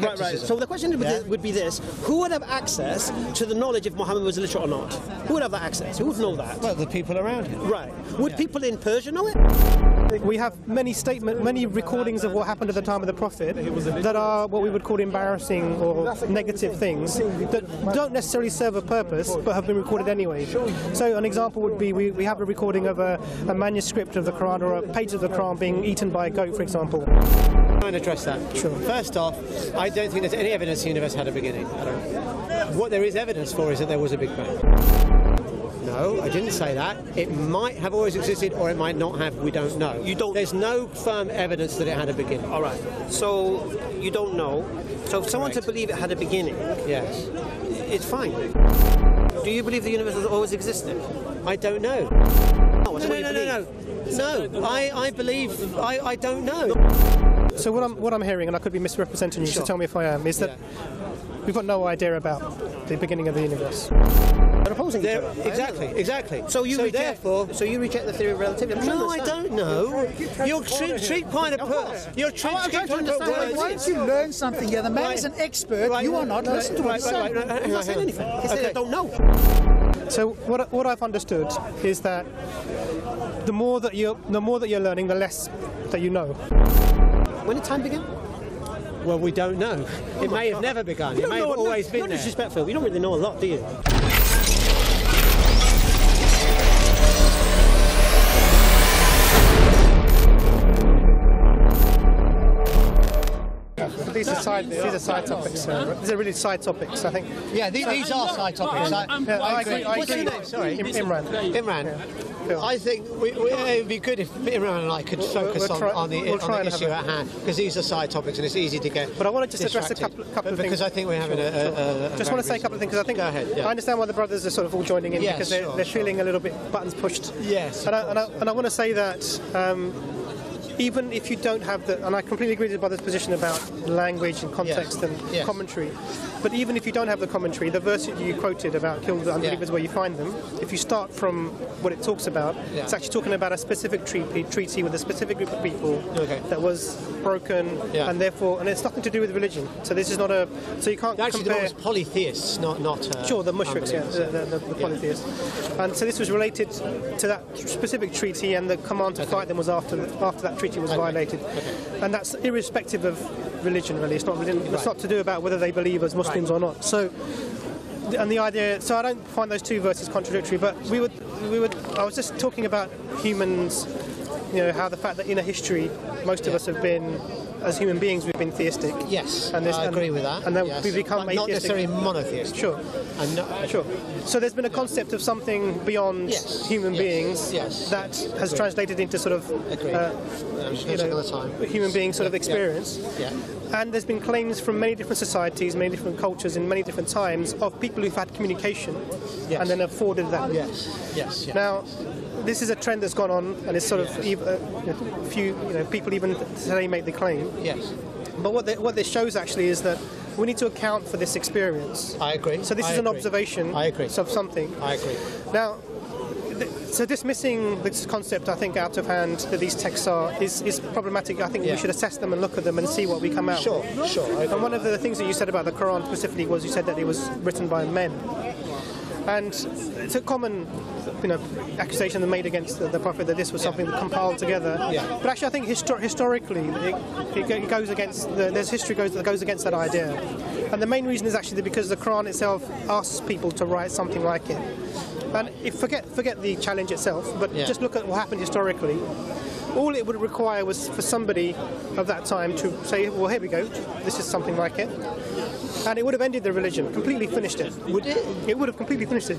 Right. So the question would be this: who would have access to the knowledge if Muhammad was illiterate or not? Who would have that access? Who would know that? Well, the people around him. Right. Would people in Persia know it? We have many recordings of what happened at the time of the Prophet that are what we would call embarrassing or negative things that don't necessarily serve a purpose but have been recorded anyway. So an example would be we have a recording of a manuscript of the Quran or a page of the Quran being eaten by a goat, for example. I'm going to address that. Sure. First off, I don't think there's any evidence the universe had a beginning. I don't. What there is evidence for is that there was a Big Bang. No, I didn't say that. It might have always existed or it might not have, we don't know. You don't. There's no firm evidence that it had a beginning. All right. So you don't know. So if someone to believe it had a beginning, yes, it's fine. Do you believe the universe has always existed? I don't know. No, no. I believe, I don't know. So what I'm hearing, and I could be misrepresenting you, so tell me if I am, is that we've got no idea about the beginning of the universe. They're opposing each other. Exactly. So you reject the theory of relativity? No, I don't know. You're trying to put... You're trying to understand. Why don't you learn something here? The man is an expert. You are not. Listen to what he's saying. I'm not saying anything. He said I don't know. So what I've understood is that the more that you're learning, the less that you know. When did time begin? Well, we don't know. It may have never begun. It may have always been there. You're disrespectful. You don't really know a lot, do you? These are side topics. These are really side topics, I think. Yeah, these are side topics. I agree. What's your name? Sorry, Imran. Yeah. I think it would be good if Imran and I could focus on the issue at hand, because these are side topics and it's easy to get. But I want to just address a couple of things. Because I think we're having a just want to say a couple of things, because I think go ahead, I understand why the brothers are sort of all joining in, because they're feeling a little bit buttons pushed. Yes. And I want to say that. Even if you don't have the, and I completely agree with the brother's position about language and context and commentary, but even if you don't have the commentary, the verse that you quoted about kill the unbelievers where you find them, if you start from what it talks about, it's actually talking about a specific treaty with a specific group of people that was broken, and therefore, and it's nothing to do with religion. So this is not a, so you can't compare... Actually, polytheists, not... sure, the mushriks, the polytheists. And so this was related to that specific treaty, and the command to fight them was after that treaty was violated. And that's irrespective of religion, really. It's not, it's not to do about whether they believe as Muslims or not. So, and the idea, so I don't find those two verses contradictory, but I was just talking about humans, you know, how the fact that in a history, most of us have been, as human beings, we've been theistic. Yes, I agree with that. And then we become atheistic. Not necessarily monotheistic. Sure. So there's been a concept of something beyond human beings that has translated into sort of human being sort of experience. And there's been claims from many different societies, many different cultures, in many different times of people who've had communication and then afforded that. Yes. Now, this is a trend that's gone on, and it's sort of people even today make the claim. Yes. But what this shows actually is that we need to account for this experience. I agree. So this is an observation of something. I agree. Now, so dismissing this concept, I think, out of hand that these texts are is problematic. I think we should assess them and look at them and see what we come out with. Sure. And one of the things that you said about the Quran specifically was you said that it was written by men. And it's a common, accusation they made against the Prophet that this was something compiled together. Yeah. But actually, I think historically, it goes against. There's history that goes against that idea. And the main reason is actually because the Quran itself asks people to write something like it. And if forget the challenge itself, but just look at what happened historically. All it would require was for somebody of that time to say, well, here we go, this is something like it. And it would have ended the religion, completely finished it. Would it? It would have completely finished it.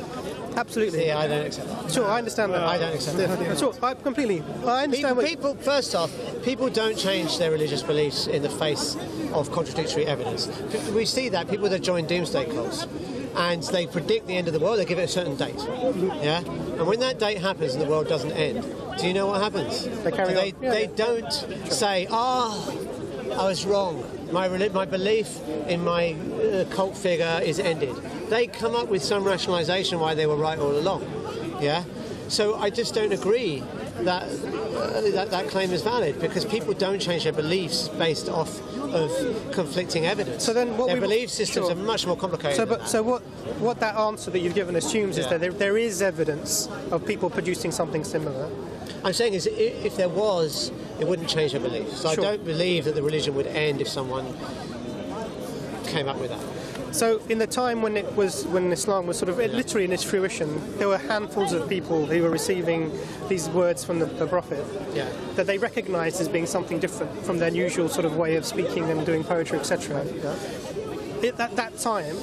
Absolutely. See, I don't accept that. Sure, I understand that. I don't accept that. Sure, I understand people, first off, people don't change their religious beliefs in the face of contradictory evidence. We see that, people that join doomsday cults. And they predict the end of the world, they give it a certain date. Yeah? And when that date happens and the world doesn't end, do you know what happens? They don't say, I was wrong. My belief in my cult figure is ended. They come up with some rationalization why they were right all along. Yeah? So I just don't agree that that claim is valid, because people don't change their beliefs based off of conflicting evidence. So then, their belief systems are much more complicated. So, what that answer that you've given assumes is that there is evidence of people producing something similar. I'm saying is if there was, it wouldn't change their beliefs. So I don't believe that the religion would end if someone came up with that. So in the time when it was, when Islam was sort of literally in its fruition, there were handfuls of people who were receiving these words from the Prophet that they recognised as being something different from their usual sort of way of speaking and doing poetry, etc. At that time,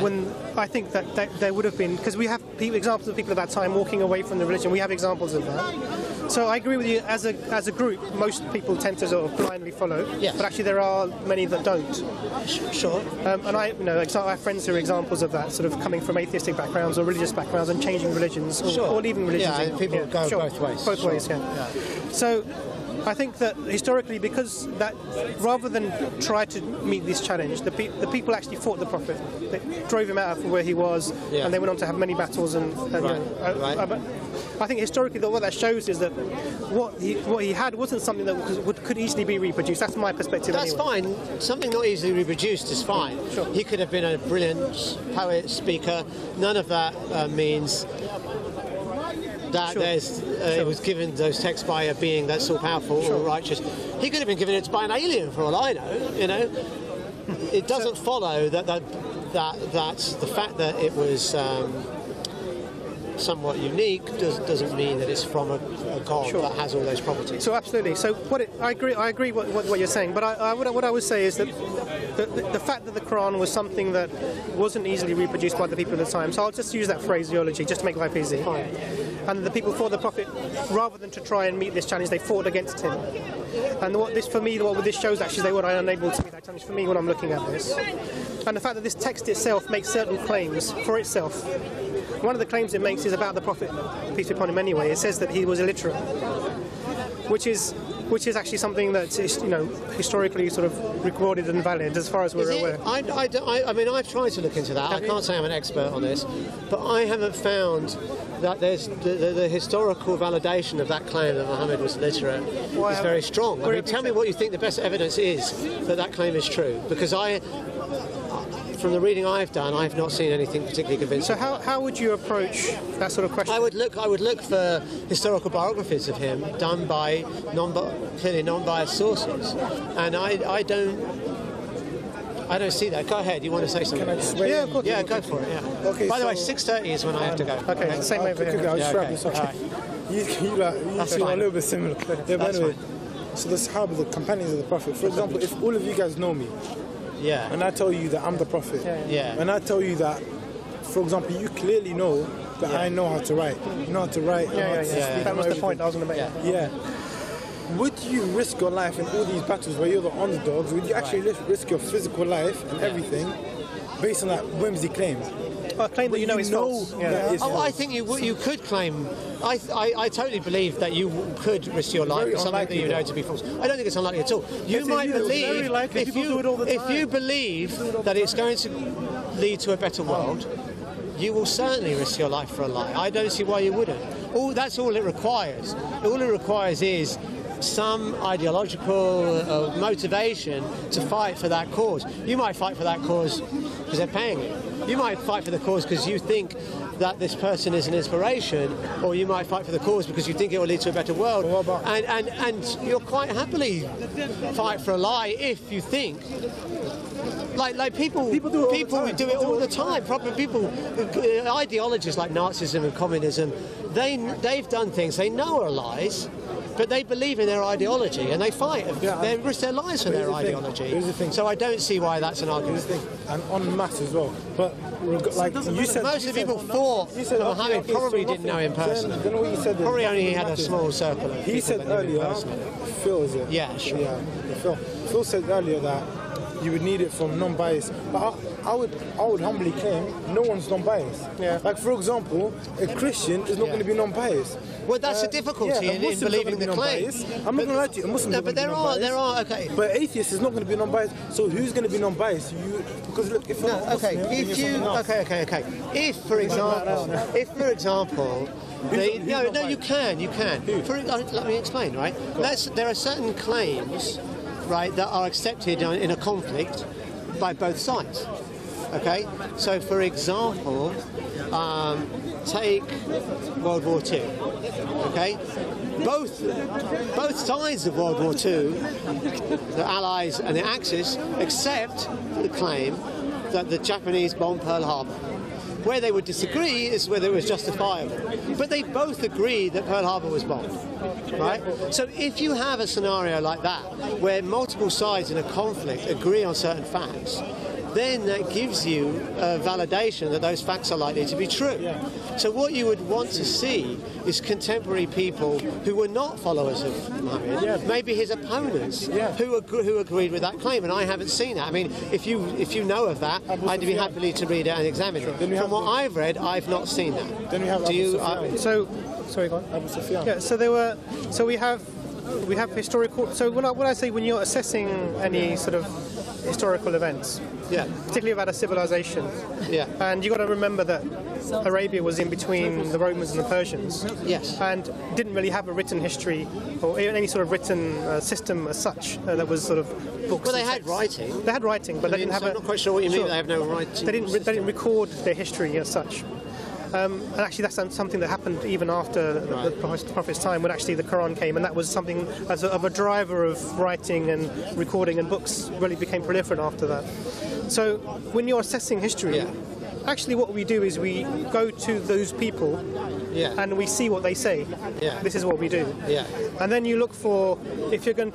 when I think that, there would have been, because we have examples of people at that time walking away from the religion, we have examples of that. So I agree with you, as a group, most people tend to sort of blindly follow, but actually there are many that don't. And I, I have friends who are examples of that, sort of coming from atheistic backgrounds or religious backgrounds and changing religions, or leaving religions. Yeah, people go both ways. Both ways, So I think that historically, because that rather than try to meet this challenge, the people actually fought the Prophet. They drove him out of where he was, and they went on to have many battles. I think historically, that what that shows is that what he had wasn't something that could easily be reproduced. That's my perspective. That's anyway. Fine. Something not easily reproduced is fine. He could have been a brilliant poet, speaker. None of that means that it was given those texts by a being that's all powerful or righteous. He could have been given it by an alien, for all I know. You know, it doesn't follow that the fact that it was somewhat unique doesn't mean that it's from a god that has all those properties. So absolutely. So I agree what you're saying. But what I would say is that the fact that the Quran was something that wasn't easily reproduced by the people at the time. So I'll just use that phraseology just to make life easy. And the people fought the Prophet, rather than to try and meet this challenge, they fought against him. And what this, for me, what this shows actually, they were unable to meet that challenge, for me, when I'm looking at this. And the fact that this text itself makes certain claims for itself. One of the claims it makes is about the Prophet, peace be upon him anyway. It says that he was illiterate, which is actually something that is, you know, historically sort of recorded and valid as far as we're aware. I mean, I've tried to look into that. I can't say I'm an expert on this, but I haven't found that there's the historical validation of that claim that Muhammad was illiterate is very strong. I mean, tell me what you think the best evidence is that that claim is true, because from the reading I've done, I've not seen anything particularly convincing. So how would you approach that sort of question? I would look for historical biographies of him done by clearly non-biased sources, and I don't see that. Go ahead. You want to say something? Yeah, of course. Yeah, go for it. Yeah. Okay. By the way, 6:30 is when I have to go. Okay. Same way for you. You are a little bit similar. Yeah, by the way. So the Sahaba, the companions of the Prophet. For example, if all of you guys know me. Yeah. And I tell you that I'm the Prophet. Yeah. And I tell you that, for example, you clearly know that I know how to write. You know how to write. Yeah. That was the point I was going to make. Yeah. Would you risk your life in all these battles where you're the underdogs? Would you actually risk your physical life and everything based on that whimsy claim? A claim that you know is false. I think you could claim. I totally believe that you could risk your life for something that you know to be false. I don't think it's unlikely at all. You might believe, if you believe that it's going to lead to a better world, you will certainly risk your life for a lie. I don't see why you wouldn't. That's all it requires. All it requires is some ideological motivation to fight for that cause. You might fight for that cause because they're paying you. You might fight for the cause because you think that this person is an inspiration, or you might fight for the cause because you think it will lead to a better world. And you'll quite happily fight for a lie if you think. Like people do it all the time. Proper people, ideologies like Nazism and communism, they've done things they know are lies, but they believe in their ideology and they fight. They risk their lives for their ideology. So I don't see why that's an argument. And en masse as well. But most of the people thought Muhammad probably didn't know him personally. Then what you said probably only he had a small circle of people. He said earlier, Phil is it? Yeah, sure. Yeah, Phil said earlier that you would need it from non-biased. But I would humbly claim no one's non-biased. Yeah. Like, for example, a Christian is not going to be non-biased. Well, that's the difficulty in believing the claim. I'm not going to lie to you. But there are. But atheists is not going to be non-biased. So who's going to be non-biased? Because look, if you're not Muslim, you're something else. If for example, No, you can. Let me explain, right? There are certain claims, right, that are accepted in a conflict by both sides. Okay, so for example, take World War II. Okay, both sides of World War II, the Allies and the Axis, accept the claim that the Japanese bombed Pearl Harbor. Where they would disagree is whether it was justifiable. But they both agree that Pearl Harbor was bombed, right? So if you have a scenario like that, where multiple sides in a conflict agree on certain facts, then that gives you a validation that those facts are likely to be true. So what you would want to see is contemporary people who were not followers of Muhammad, maybe his opponents, who agreed with that claim, and I haven't seen that. I mean, if you know of that, I'd be happy to read it and examine it. From what I've read, I've not seen that. Then we have sorry, go on. Yeah, we have historical. So what I say when you're assessing any sort of historical events, particularly about a civilization, and you got to remember that Arabia was in between the Romans and the Persians, and didn't really have a written history or any sort of written system as such that was sort of books. Well, they had writing, but they didn't have. I'm not quite sure what you mean. They have no writing. They didn't record their history as such. And actually, that's something that happened even after the Prophet's time, when actually the Quran came, and that was something of a driver of writing and recording, and books really became proliferant after that. So when you're assessing history, actually what we do is we go to those people and we see what they say. This is what we do. And then you look for if you're then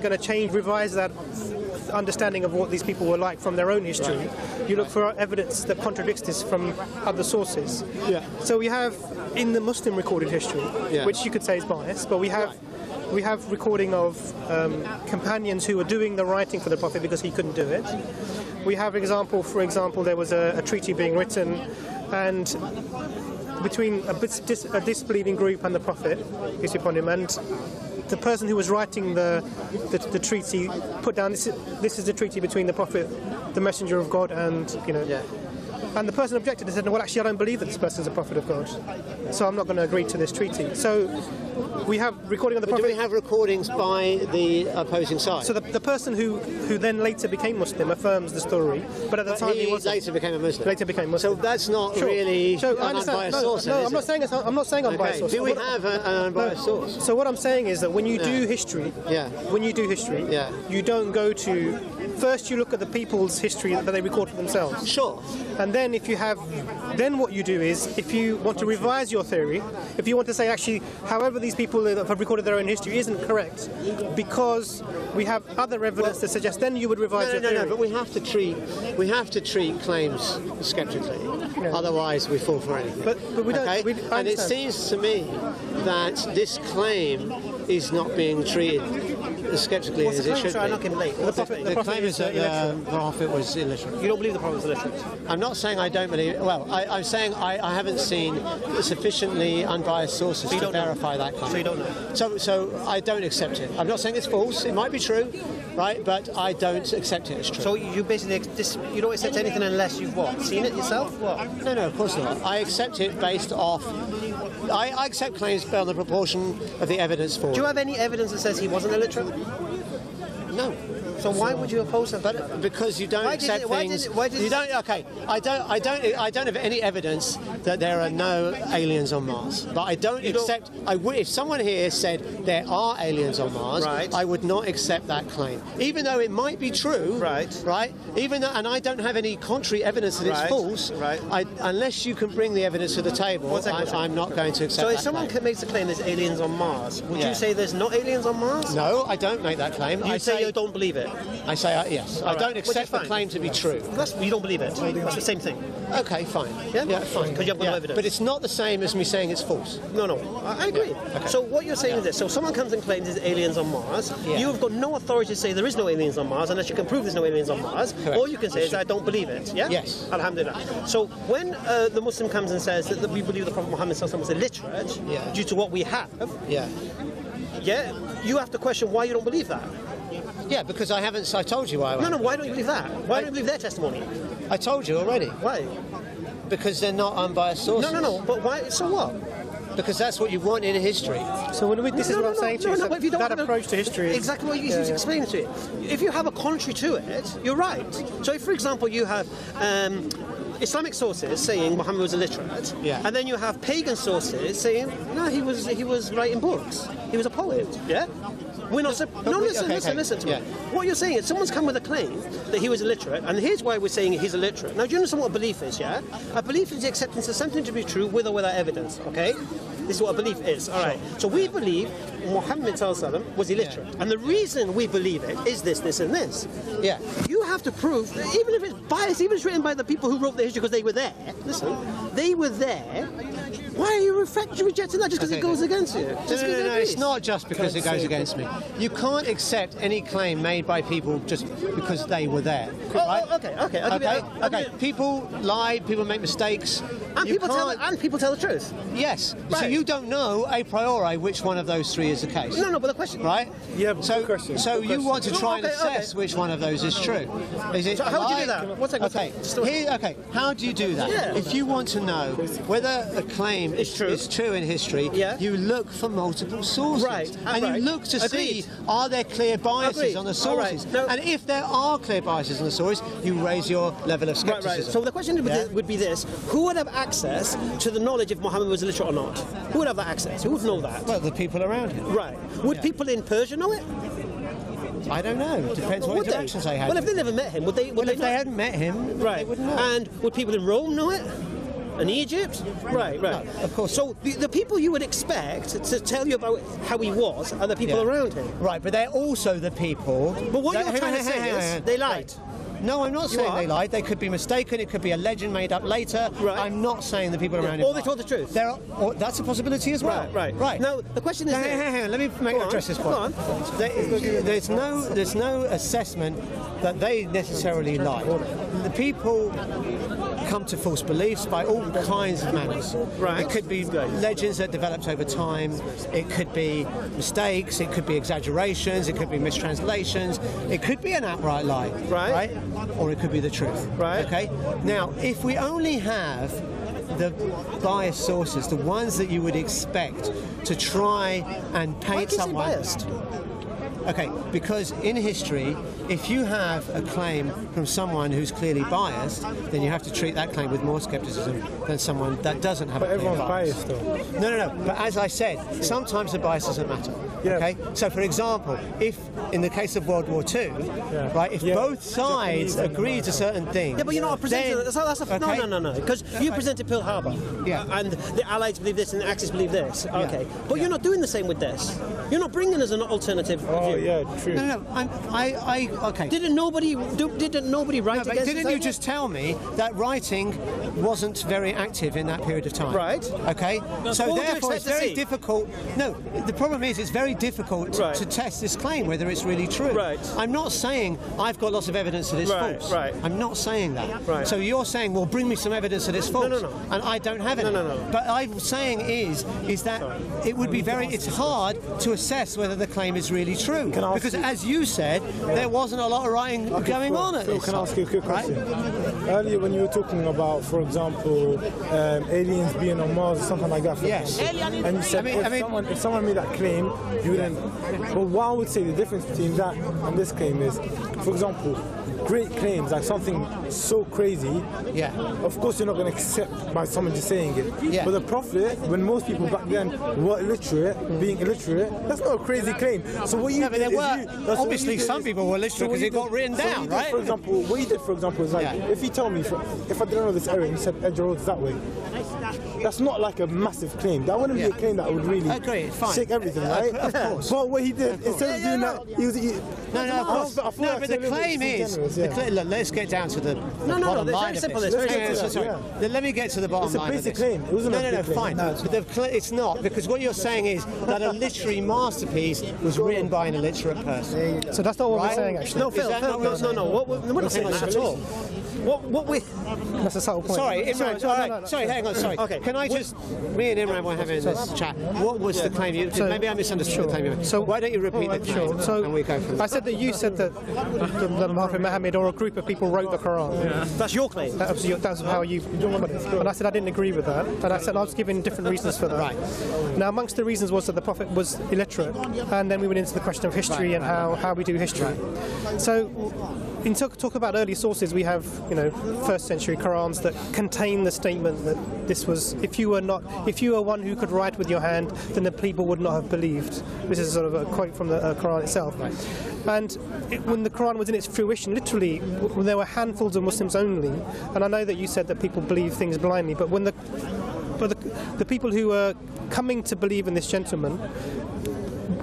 going to change, revise that understanding of what these people were like from their own history. You look for evidence that contradicts this from other sources. So we have in the Muslim recorded history, which you could say is biased, but we have recording of companions who were doing the writing for the Prophet because he couldn't do it. We have for example, there was a treaty being written, and between a disbelieving group and the Prophet, peace be upon him, and the person who was writing the treaty put down, this is the treaty between the Prophet, the Messenger of God, and and the person objected and said, well, actually, I don't believe that this person is a prophet of God, so I'm not going to agree to this treaty. So we have recording of the prophet. Do we have recordings by the opposing side? So the person who then later became Muslim affirms the story, but at the time he wasn't. Later became a Muslim. So that's not really unbiased source. No, I'm not saying it's. I'm not saying unbiased source. Do we have an unbiased source? So what I'm saying is that when you do history, you don't go to. First, you look at the people's history that they record for themselves. And then what you do is, if you want to revise your theory, if you want to say, actually, however these people have recorded their own history isn't correct, because we have other evidence to suggest, then you would revise your theory. No, but we have to treat claims sceptically, otherwise we fall for anything. But we don't. And it seems to me that this claim is not being treated as sceptically as it should be. The claim is that the Prophet was illiterate. You don't believe the Prophet was illiterate? I'm not saying I don't believe. Well, I'm saying I haven't seen sufficiently unbiased sources to verify that claim. So you don't know. So I don't accept it. I'm not saying it's false. It might be true, right? But I don't accept it as true. So you basically you don't accept anything unless you've seen it yourself? No, of course not. I accept it based off. I accept claims based on the proportion of the evidence for it. Do you have any evidence that says he wasn't illiterate? No. So why would you oppose that? But because you don't accept things. You don't. Okay. I don't have any evidence that there are no aliens on Mars. But I don't accept. If someone here said there are aliens on Mars, I would not accept that claim, even though it might be true. Right. Even though, and I don't have any contrary evidence that it's false. Unless you can bring the evidence to the table, I'm not going to accept. So if someone makes the claim there's aliens on Mars, would you say there's not aliens on Mars? No, I don't make that claim. You say you don't believe it. I say yes. I don't accept the claim to be true. You don't believe it. That's the same thing. Okay, fine. Yeah, fine. Because you have no evidence. But it's not the same as me saying it's false. No. I agree. Yeah. Okay. So what you're saying is this. So someone comes and claims there's aliens on Mars. You've got no authority to say there is no aliens on Mars unless you can prove there's no aliens on Mars. Correct. All you can say is I don't believe it. Yeah? Yes. Alhamdulillah. So when the Muslim comes and says that we believe the Prophet Muhammad was illiterate due to what we have, you have to question why you don't believe that. Yeah, because I haven't. I told you why. No. Why don't you believe that? Why don't you believe their testimony? I told you already. Why? Because they're not unbiased sources. No. But why? So what? because that's what you want in history. So when we, this is what I'm saying to you, that approach to history is... Exactly what you just explained to it. If you have a contrary to it, you're right. So if, for example, you have Islamic sources saying Muhammad was illiterate, and then you have pagan sources saying, no, he was writing books, he was a poet, We're not... No, listen to me. What you're saying is someone's come with a claim that he was illiterate, and here's why we're saying he's illiterate. Now, do you understand what a belief is, yeah? A belief is the acceptance of something to be true with or without evidence, okay? This is what a belief is, all right? So we believe Muhammad ﷺ was illiterate, and the reason we believe it is this, this, and this. Yeah. You have to prove, even if it's biased, even if it's written by the people who wrote the history because they were there, listen, they were there. Why are you rejecting that just because it goes against you? No, it's not just because it goes against me. You can't accept any claim made by people just because they were there. Right? People lie, people make mistakes. And people tell the truth. Yes. Right. So you don't know a priori which one of those three is the case. No, no, but the question... Right? Yeah, but so, you want to try and assess which one of those is true. Is it how do you do that? How do you do that? Yeah. If you want to know whether a claim is true in history, you look for multiple sources. Right. And you look to see, are there clear biases on the sources? Right. No. And if there are clear biases on the sources, you raise your level of scepticism. Right, right. So the question would be this. Who would have access to the knowledge if Muhammad was illiterate or not? Who would have that access? Who would know that? Well, the people around him. Right. Would people in Persia know it? I don't know. It depends what interactions they had. Well, if they never met him, would they? Well, if they hadn't met him, they wouldn't know. And would people in Rome know it? In Egypt? Right, right. No, of course. So the people you would expect to tell you about how he was are the people around him. Right, but they're also the people... But what you're trying to say is they lied. No, I'm not saying they lied. They could be mistaken. It could be a legend made up later. Right. I'm not saying the people around him. Or they told the truth. That's a possibility as well. Right, right, right. Now the question is. Hang on. Let me address this point. Go on. There's no assessment that they necessarily lied. The people come to false beliefs by all kinds of manners. Right. It could be legends that developed over time. It could be mistakes. It could be exaggerations. It could be mistranslations. It could be an outright lie. Right. Right? Or it could be the truth. Right. Okay. Now, if we only have the biased sources, the ones that you would expect to try and paint someone. Why is it biased? Okay, because in history, if you have a claim from someone who's clearly biased, then you have to treat that claim with more scepticism than someone that doesn't have a clear bias. But everyone's biased, though. No, no, no. But as I said, sometimes the bias doesn't matter. Yeah. Okay. So, for example, if in the case of World War II, right, if both sides agree to certain things, but you're not a presenter. No. Because you presented Pearl Harbor. Yeah. And the Allies believe this, and the Axis believe this. Okay. Yeah. But you're not doing the same with this. You're not bringing us an alternative. Oh. Yeah, true. No, no, okay. Didn't nobody write against it? Didn't you just tell me that writing wasn't very active in that period of time? Right. Okay. So therefore it's very difficult. No, the problem is it's very difficult to test this claim whether it's really true. Right. I'm not saying I've got lots of evidence that it's false. Right. I'm not saying that. Right. So you're saying, well, bring me some evidence that it's false. No, no, no. And I don't have it. No, no, no. But I'm saying is that it would be very. It's hard to assess whether the claim is really true. Because as you said, there wasn't a lot of writing going on at this time. Can I ask you a quick question? Earlier when you were talking about, for example, aliens being on Mars or something like that. And you said if someone made that claim, you wouldn't... But what I would say the difference between that and this claim is, for example, great claims like something so crazy, of course you're not going to accept by someone just saying it. Yeah. But the Prophet, when most people back then were illiterate, being illiterate, that's not a crazy claim. So what you obviously some people were illiterate because it got written down, right? For example, what you did, for example, is like if you tell me, if I don't know this area, and you said Edge Road's that way. That's not like a massive claim. That wouldn't be a claim that would really shake everything, right? Of course. But what he did, instead of doing that, he was... But the claim is... Let's get down to the bottom line of this. Let me get to the bottom line of this. It's a basic claim. It's not, because what you're saying is that a literary masterpiece was written by an illiterate person. So that's not what we're saying, actually. No, Phil, no, no, we're not saying that at all. What we... That's the whole point. Sorry, Imran, sorry, hang on, sorry. Okay. Can I just... Me and Imran were having this chat. What was the claim you... maybe I misunderstood the claim you made. So why don't you repeat the claim and we go from there? I said that you said that Prophet Muhammad or a group of people wrote the Quran. Yeah. That's your claim? That's how you... And I said I didn't agree with that. And I said I was giving different reasons for that. Right. Now, amongst the reasons was that the Prophet was illiterate. And then we went into the question of history and how we do history. So... In talk about early sources, we have, you know, first-century Qurans that contain the statement that this was, if you were one who could write with your hand, then the people would not have believed. This is sort of a quote from the Quran itself. And when the Quran was in its fruition, literally, there were handfuls of Muslims only. And I know that you said that people believe things blindly, but when the people who were coming to believe in this gentleman,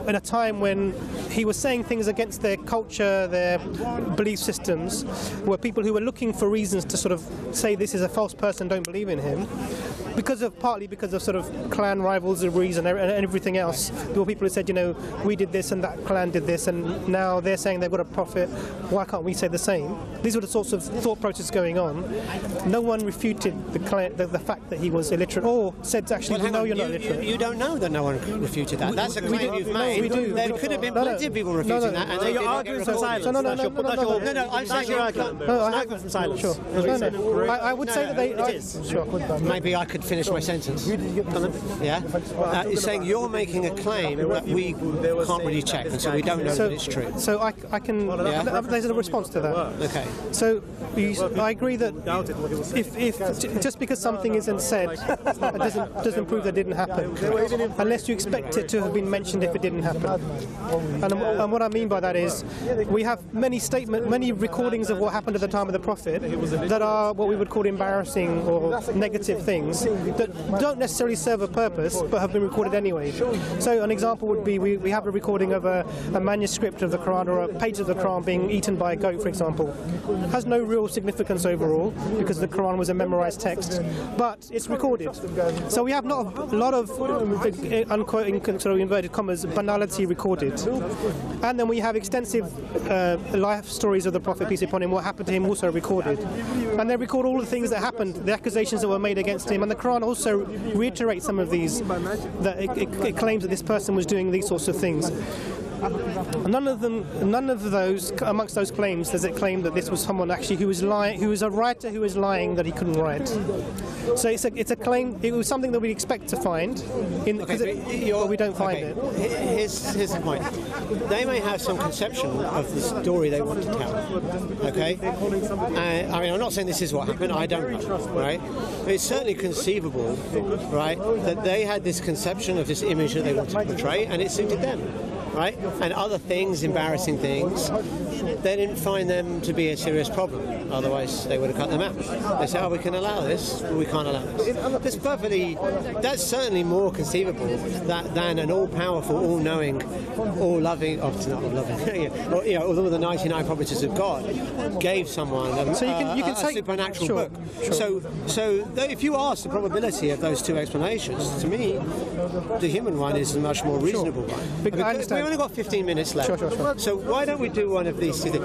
in a time when he was saying things against their culture, their belief systems, were people who were looking for reasons to sort of say this is a false person, don't believe in him, because of partly because of sort of clan rivalries and everything else. There were people who said, you know, we did this and that clan did this, and now they're saying they've got a prophet. Why can't we say the same? These were the sorts of thought processes going on. No one refuted the fact that he was illiterate, or said actually, well, no, you're not illiterate. You don't know that no one refuted that. That's a claim you've made. We do. There could have been plenty of people refuting that, and you're arguing from silence. No. I'm saying you're arguing from silence. Sure. I would say that they. It is. Maybe I could finish my sentence. Yeah. It's saying you're making a claim that we can't really check, and so we don't know that it's true. So I can. There's a response to that. Okay. So I agree that if just because something isn't said, doesn't prove that it didn't happen, unless you expect it to have been mentioned if it didn't happen. And what I mean by that is, we have many recordings of what happened at the time of the Prophet that are what we would call embarrassing or negative things that don't necessarily serve a purpose but have been recorded anyway. So an example would be we have a recording of a manuscript of the Quran or a page of the Quran being eaten by a goat, for example. It has no real significance overall because the Quran was a memorized text, but it's recorded. So we have not a lot of unquote inverted commas banality recorded. And then we have extensive life stories of the Prophet, peace upon him, what happened to him, also recorded. And they record all the things that happened, the accusations that were made against him, and the Quran also reiterates some of these, that it claims that this person was doing these sorts of things. Amongst those claims, there's a claim that this was someone actually who was lying, who was a writer who was lying that he couldn't write. So it's a claim. It was something that we expect to find, but we don't find it. Here's the point. They may have some conception of the story they want to tell. Okay. I mean, I'm not saying this is what happened. I don't know. Right. But it's certainly conceivable, right, that they had this conception of this image that they wanted to portray, and it suited them. Right? And other things, embarrassing things, they didn't find them to be a serious problem. Otherwise, they would have cut them out. They say, oh, we can allow this, but we can't allow this. That's certainly more conceivable than an all-powerful, all-knowing, all-loving, all the 99 properties of God gave someone a supernatural book. Sure. So if you ask the probability of those two explanations, to me, the human one is a much more reasonable one. Because we've only got 15 minutes left. Sure. So why don't we do one of these two things?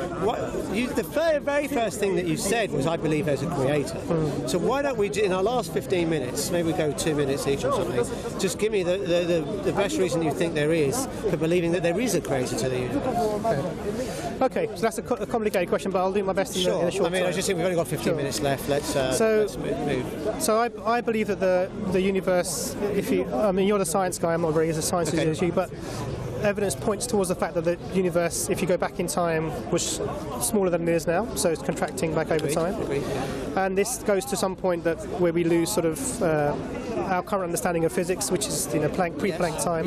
The very first thing that you said was, I believe there's a creator. So why don't we, in our last 15 minutes, maybe we go 2 minutes each or something, just give me the best reason you think there is for believing that there is a creator to the universe. Okay, so that's a complicated question, but I'll do my best in a short time. I just think we've only got 15 minutes left. Let's move. So I believe that the universe, you're the science guy, I'm not really as a science as you, but evidence points towards the fact that the universe, if you go back in time, was smaller than it is now, so it's contracting back over time. And this goes to some point where we lose sort of our current understanding of physics, which is pre-Planck time.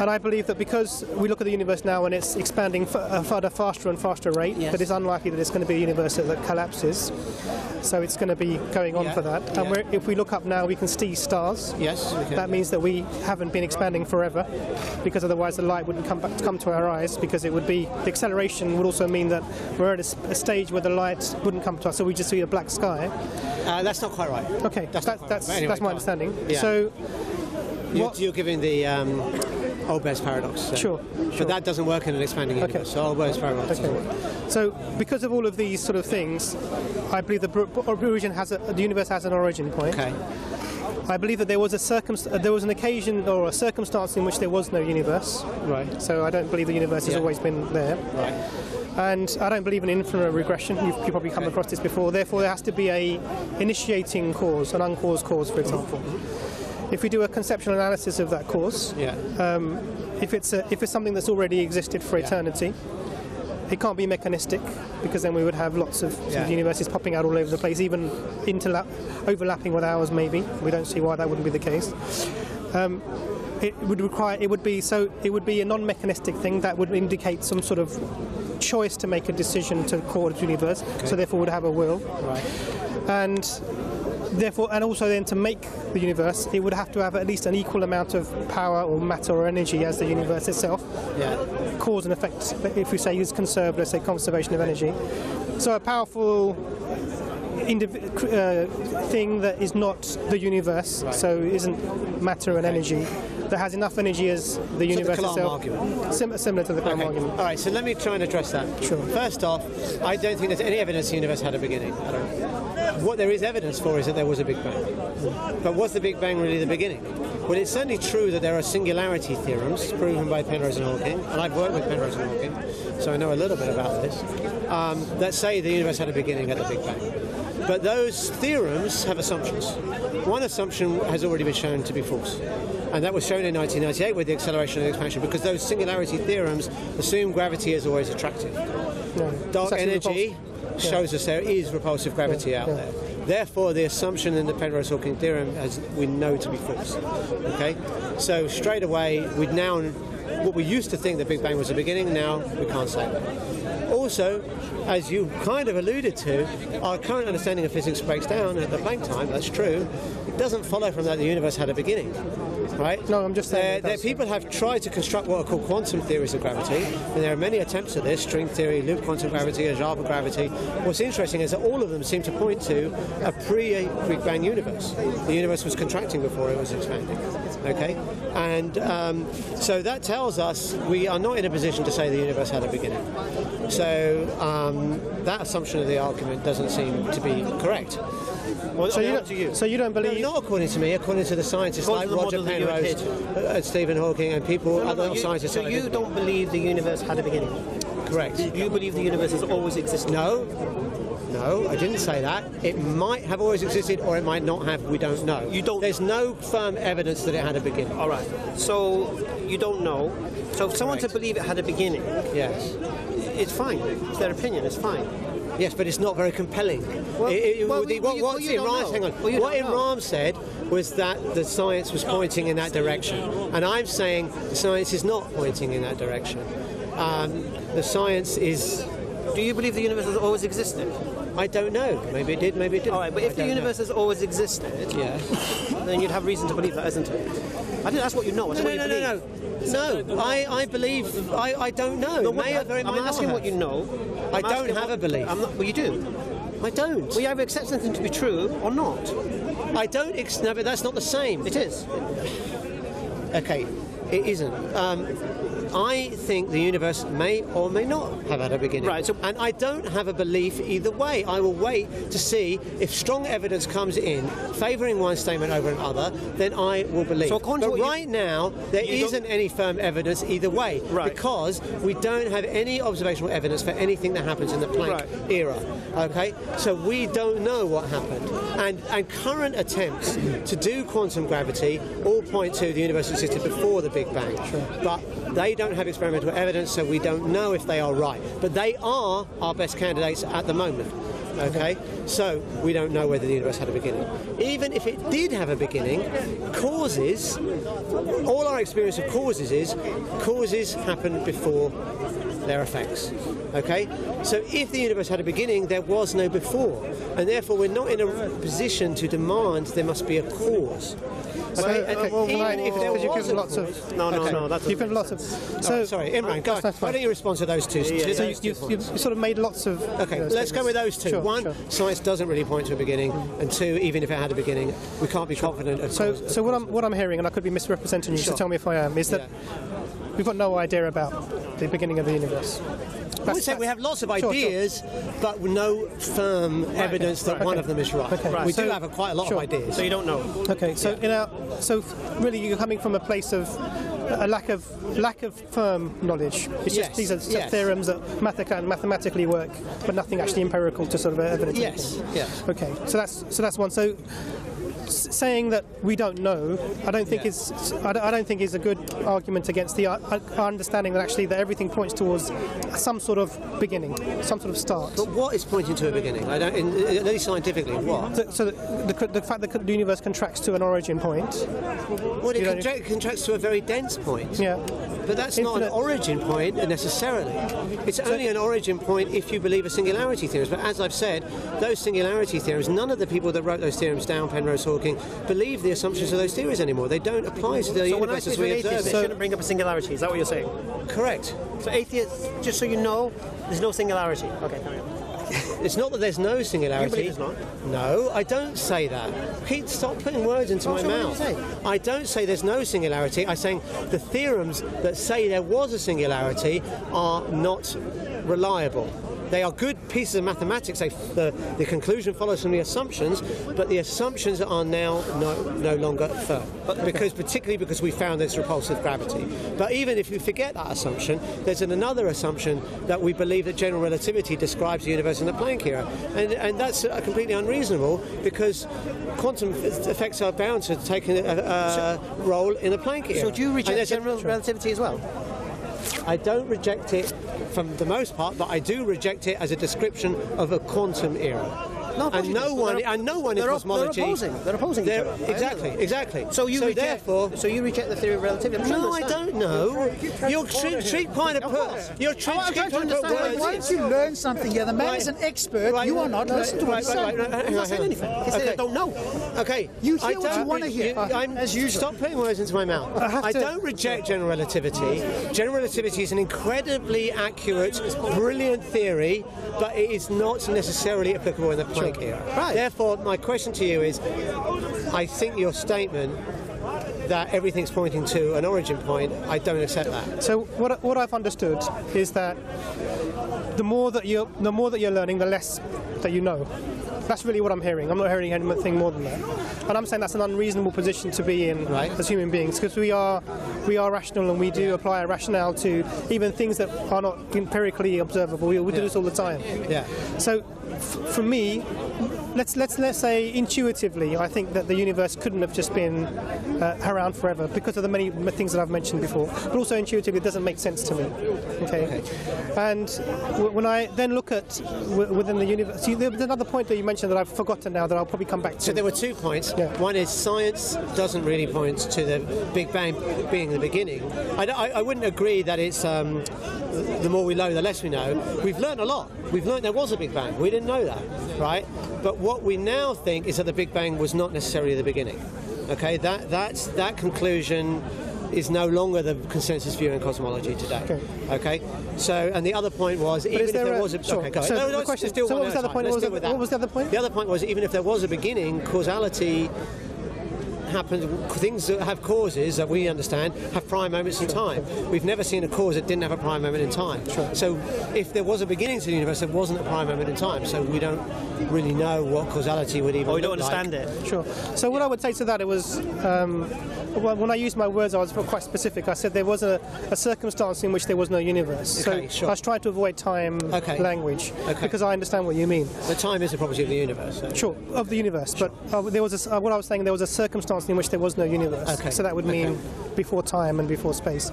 And I believe that because we look at the universe now and it's expanding at a faster and faster rate, that it's unlikely that it's going to be a universe that collapses. So it's going to be going on for that. And if we look up now, we can see stars. That means that we haven't been expanding forever, because otherwise the light wouldn't come to our eyes, because it would be, the acceleration would also mean that we're at a stage where the light wouldn't come to us, so we just see a black sky. That's not quite right. Okay, that's my understanding. So you're giving the Olber's paradox. Sure. But that doesn't work in an expanding universe, so Olber's paradox doesn't work. So because of all of these sort of things, I believe the universe has an origin point. Okay. I believe that there was an occasion or a circumstance in which there was no universe. Right. So I don't believe the universe has always been there. Right. And I don't believe in infinite regression. You've probably come across this before. Therefore, there has to be an initiating cause, an uncaused cause, for example. If we do a conceptual analysis of that cause, if it's something that's already existed for eternity, it can't be mechanistic, because then we would have lots of universes popping out all over the place, even overlapping with ours. Maybe we don't see why that wouldn't be the case. It would be a non-mechanistic thing that would indicate some sort of choice to make a decision to cause the universe. Okay. So therefore, would have a will. Right. And also then to make the universe, it would have to have at least an equal amount of power or matter or energy as the universe itself. Yeah. Cause and effect, if we say is conserved, let's say conservation of energy. So a powerful thing that is not the universe, so isn't matter and energy, that has enough energy as the universe itself. Similar to the Kalam argument. All right, so let me try and address that. Sure. First off, I don't think there's any evidence the universe had a beginning. I don't know. What there is evidence for is that there was a Big Bang. But was the Big Bang really the beginning? Well, it's certainly true that there are singularity theorems proven by Penrose and Hawking, and I've worked with Penrose and Hawking, so I know a little bit about this, that say the universe had a beginning at the Big Bang. But those theorems have assumptions. One assumption has already been shown to be false, and that was shown in 1998 with the acceleration and expansion, because those singularity theorems assume gravity is always attractive. Dark energy shows us there is repulsive gravity out there. Therefore, the assumption in the Penrose-Hawking theorem we know to be false. Okay, so straight away, what we used to think the Big Bang was the beginning, now we can't say that. Also, as you kind of alluded to, our current understanding of physics breaks down at the Planck time. That's true. It doesn't follow from that the universe had a beginning. Right? No, I'm just saying that people have tried to construct what are called quantum theories of gravity, and there are many attempts at this: string theory, loop quantum gravity, Ajaba gravity. What's interesting is that all of them seem to point to a pre-Big Bang universe. The universe was contracting before it was expanding. Okay, and so that tells us we are not in a position to say the universe had a beginning. So that assumption of the argument doesn't seem to be correct. Well, so you don't believe? No, not according to me, according to the scientists like Roger Penrose and Stephen Hawking and people, other scientists. So you don't believe the universe had a beginning? Correct. You believe the universe has always existed? No, no, I didn't say that. It might have always existed or it might not have, we don't know. You don't. There's no firm evidence that it had a beginning. All right, so you don't know. So if someone to believe it had a beginning, yes, it's fine, it's their opinion, it's fine. Yes, but it's not very compelling. What Imran said was that the science was pointing in that direction, and I'm saying the science is not pointing in that direction. The science is... Do you believe the universe has always existed? I don't know. Maybe it did, maybe it didn't. All right, but if the universe has always existed, then you'd have reason to believe that, isn't it? I think that's what you know. I don't know. No, I'm asking what you know. I don't have a belief. Well, you do. I don't. Well, you either accept something to be true or not. I don't accept... No, but that's not the same. It is. Okay, it isn't. I think the universe may or may not have had a beginning. Right. So, and I don't have a belief either way. I will wait to see if strong evidence comes in favouring one statement over another, then I will believe. So but right now, there isn't any firm evidence either way, because we don't have any observational evidence for anything that happens in the Planck era. Okay? So we don't know what happened. And current attempts to do quantum gravity all point to the universe existed before the Big Bang. But they don't have experimental evidence, so we don't know if they are right. But they are our best candidates at the moment. Okay? So we don't know whether the universe had a beginning. Even if it did have a beginning, causes, all our experience of causes is causes happen before their effects. Okay? So if the universe had a beginning, there was no before. And therefore, we're not in a position to demand there must be a cause. Why don't you respond to those two? You've sort of made lots of. Okay, let's go with those two. One, science doesn't really point to a beginning, and two, even if it had a beginning, we can't be confident. So what I'm hearing, and I could be misrepresenting you, so tell me if I am, is that we've got no idea about the beginning of the universe. I would say we have lots of ideas, but no firm evidence that one of them is right. We do have quite a lot of ideas. So you don't know. Okay, so really you're coming from a place of a lack of firm knowledge. It's just these are theorems that mathematically work, but nothing actually empirical to sort of evidence. Yes. Yes. Okay. So that's one. So saying that we don't know, I don't think is a good argument against the understanding that actually that everything points towards some sort of beginning, some sort of start. But what is pointing to a beginning? I don't, at least scientifically, what? So the fact that the universe contracts to an origin point. Well, it contracts to a very dense point. Yeah. But that's not an origin point necessarily. It's only an origin point if you believe a singularity theory. But as I've said, those singularity theories, none of the people that wrote those theorems down, Penrose-Hawking, believe the assumptions of those theories anymore. They don't apply to the universe as we observe it. So they shouldn't bring up a singularity. Is that what you're saying? Correct. So atheists, just so you know, there's no singularity. Okay, carry on. It's not that there's no singularity. You believe it's not? No, I don't say that. Pete, stop putting words into my mouth. I don't say there's no singularity. I'm saying the theorems that say there was a singularity are not reliable. They are good pieces of mathematics. The conclusion follows from the assumptions, but the assumptions are now no longer firm. Particularly because we found this repulsive gravity. But even if you forget that assumption, there's another assumption that we believe that general relativity describes the universe in the Planck era, and that's completely unreasonable because quantum effects are bound to take a role in the Planck era. So do you reject general relativity as well? I don't reject it from the most part, but I do reject it as a description of a quantum era. And no one in cosmology. They're opposing each other. Exactly. So you reject the theory of relativity. No, I don't know. You're trying to put words. Why don't you learn something here? The man is an expert. You are not. Listen to what he's not saying anything. He said I don't know. Okay. You hear what you want to hear. As usual. Stop putting words into my mouth. I don't reject general relativity. General relativity is an incredibly accurate, brilliant theory, but it is not necessarily applicable in the Planck era. Right. Therefore, my question to you is, I think your statement that everything's pointing to an origin point, I don't accept that. So what I've understood is that the more that you're learning, the less that you know. That's really what I'm hearing. I'm not hearing anything more than that. And I'm saying that's an unreasonable position to be in as human beings, because we are rational and we do apply a rationale to even things that are not empirically observable. We do this all the time. Yeah. So for me, let's say intuitively, I think that the universe couldn't have just been around forever because of the many things that I've mentioned before. But also intuitively, it doesn't make sense to me. Okay. And when I then look at within the universe, there's another point that you mentioned that I've forgotten now that I'll probably come back to. So there were two points. Yeah. One is science doesn't really point to the Big Bang being the beginning. I wouldn't agree that it's the more we know, the less we know. We've learned a lot. We've learned there was a Big Bang. We didn't know that, right? But what we now think is that the Big Bang was not necessarily the beginning. Okay, that conclusion is no longer the consensus view in cosmology today. Okay. So, and the other point was, even if there was a... Sure. Okay, so no, the question is, what was the other point? What was the other point? The other point was, even if there was a beginning, causality happens, things that have causes that we understand have prime moments in time. We've never seen a cause that didn't have a prime moment in time. So if there was a beginning to the universe, there wasn't a prime moment in time. So we don't really know what causality would even we don't understand it. Sure. So what I would say to that, it was... when I used my words, I was quite specific. I said there was a circumstance in which there was no universe. Okay, so I was trying to avoid time language because I understand what you mean. But time is a property of the universe. So. Sure, of the universe. Sure. But there was what I was saying, there was a circumstance in which there was no universe. Okay. So that would mean before time and before space.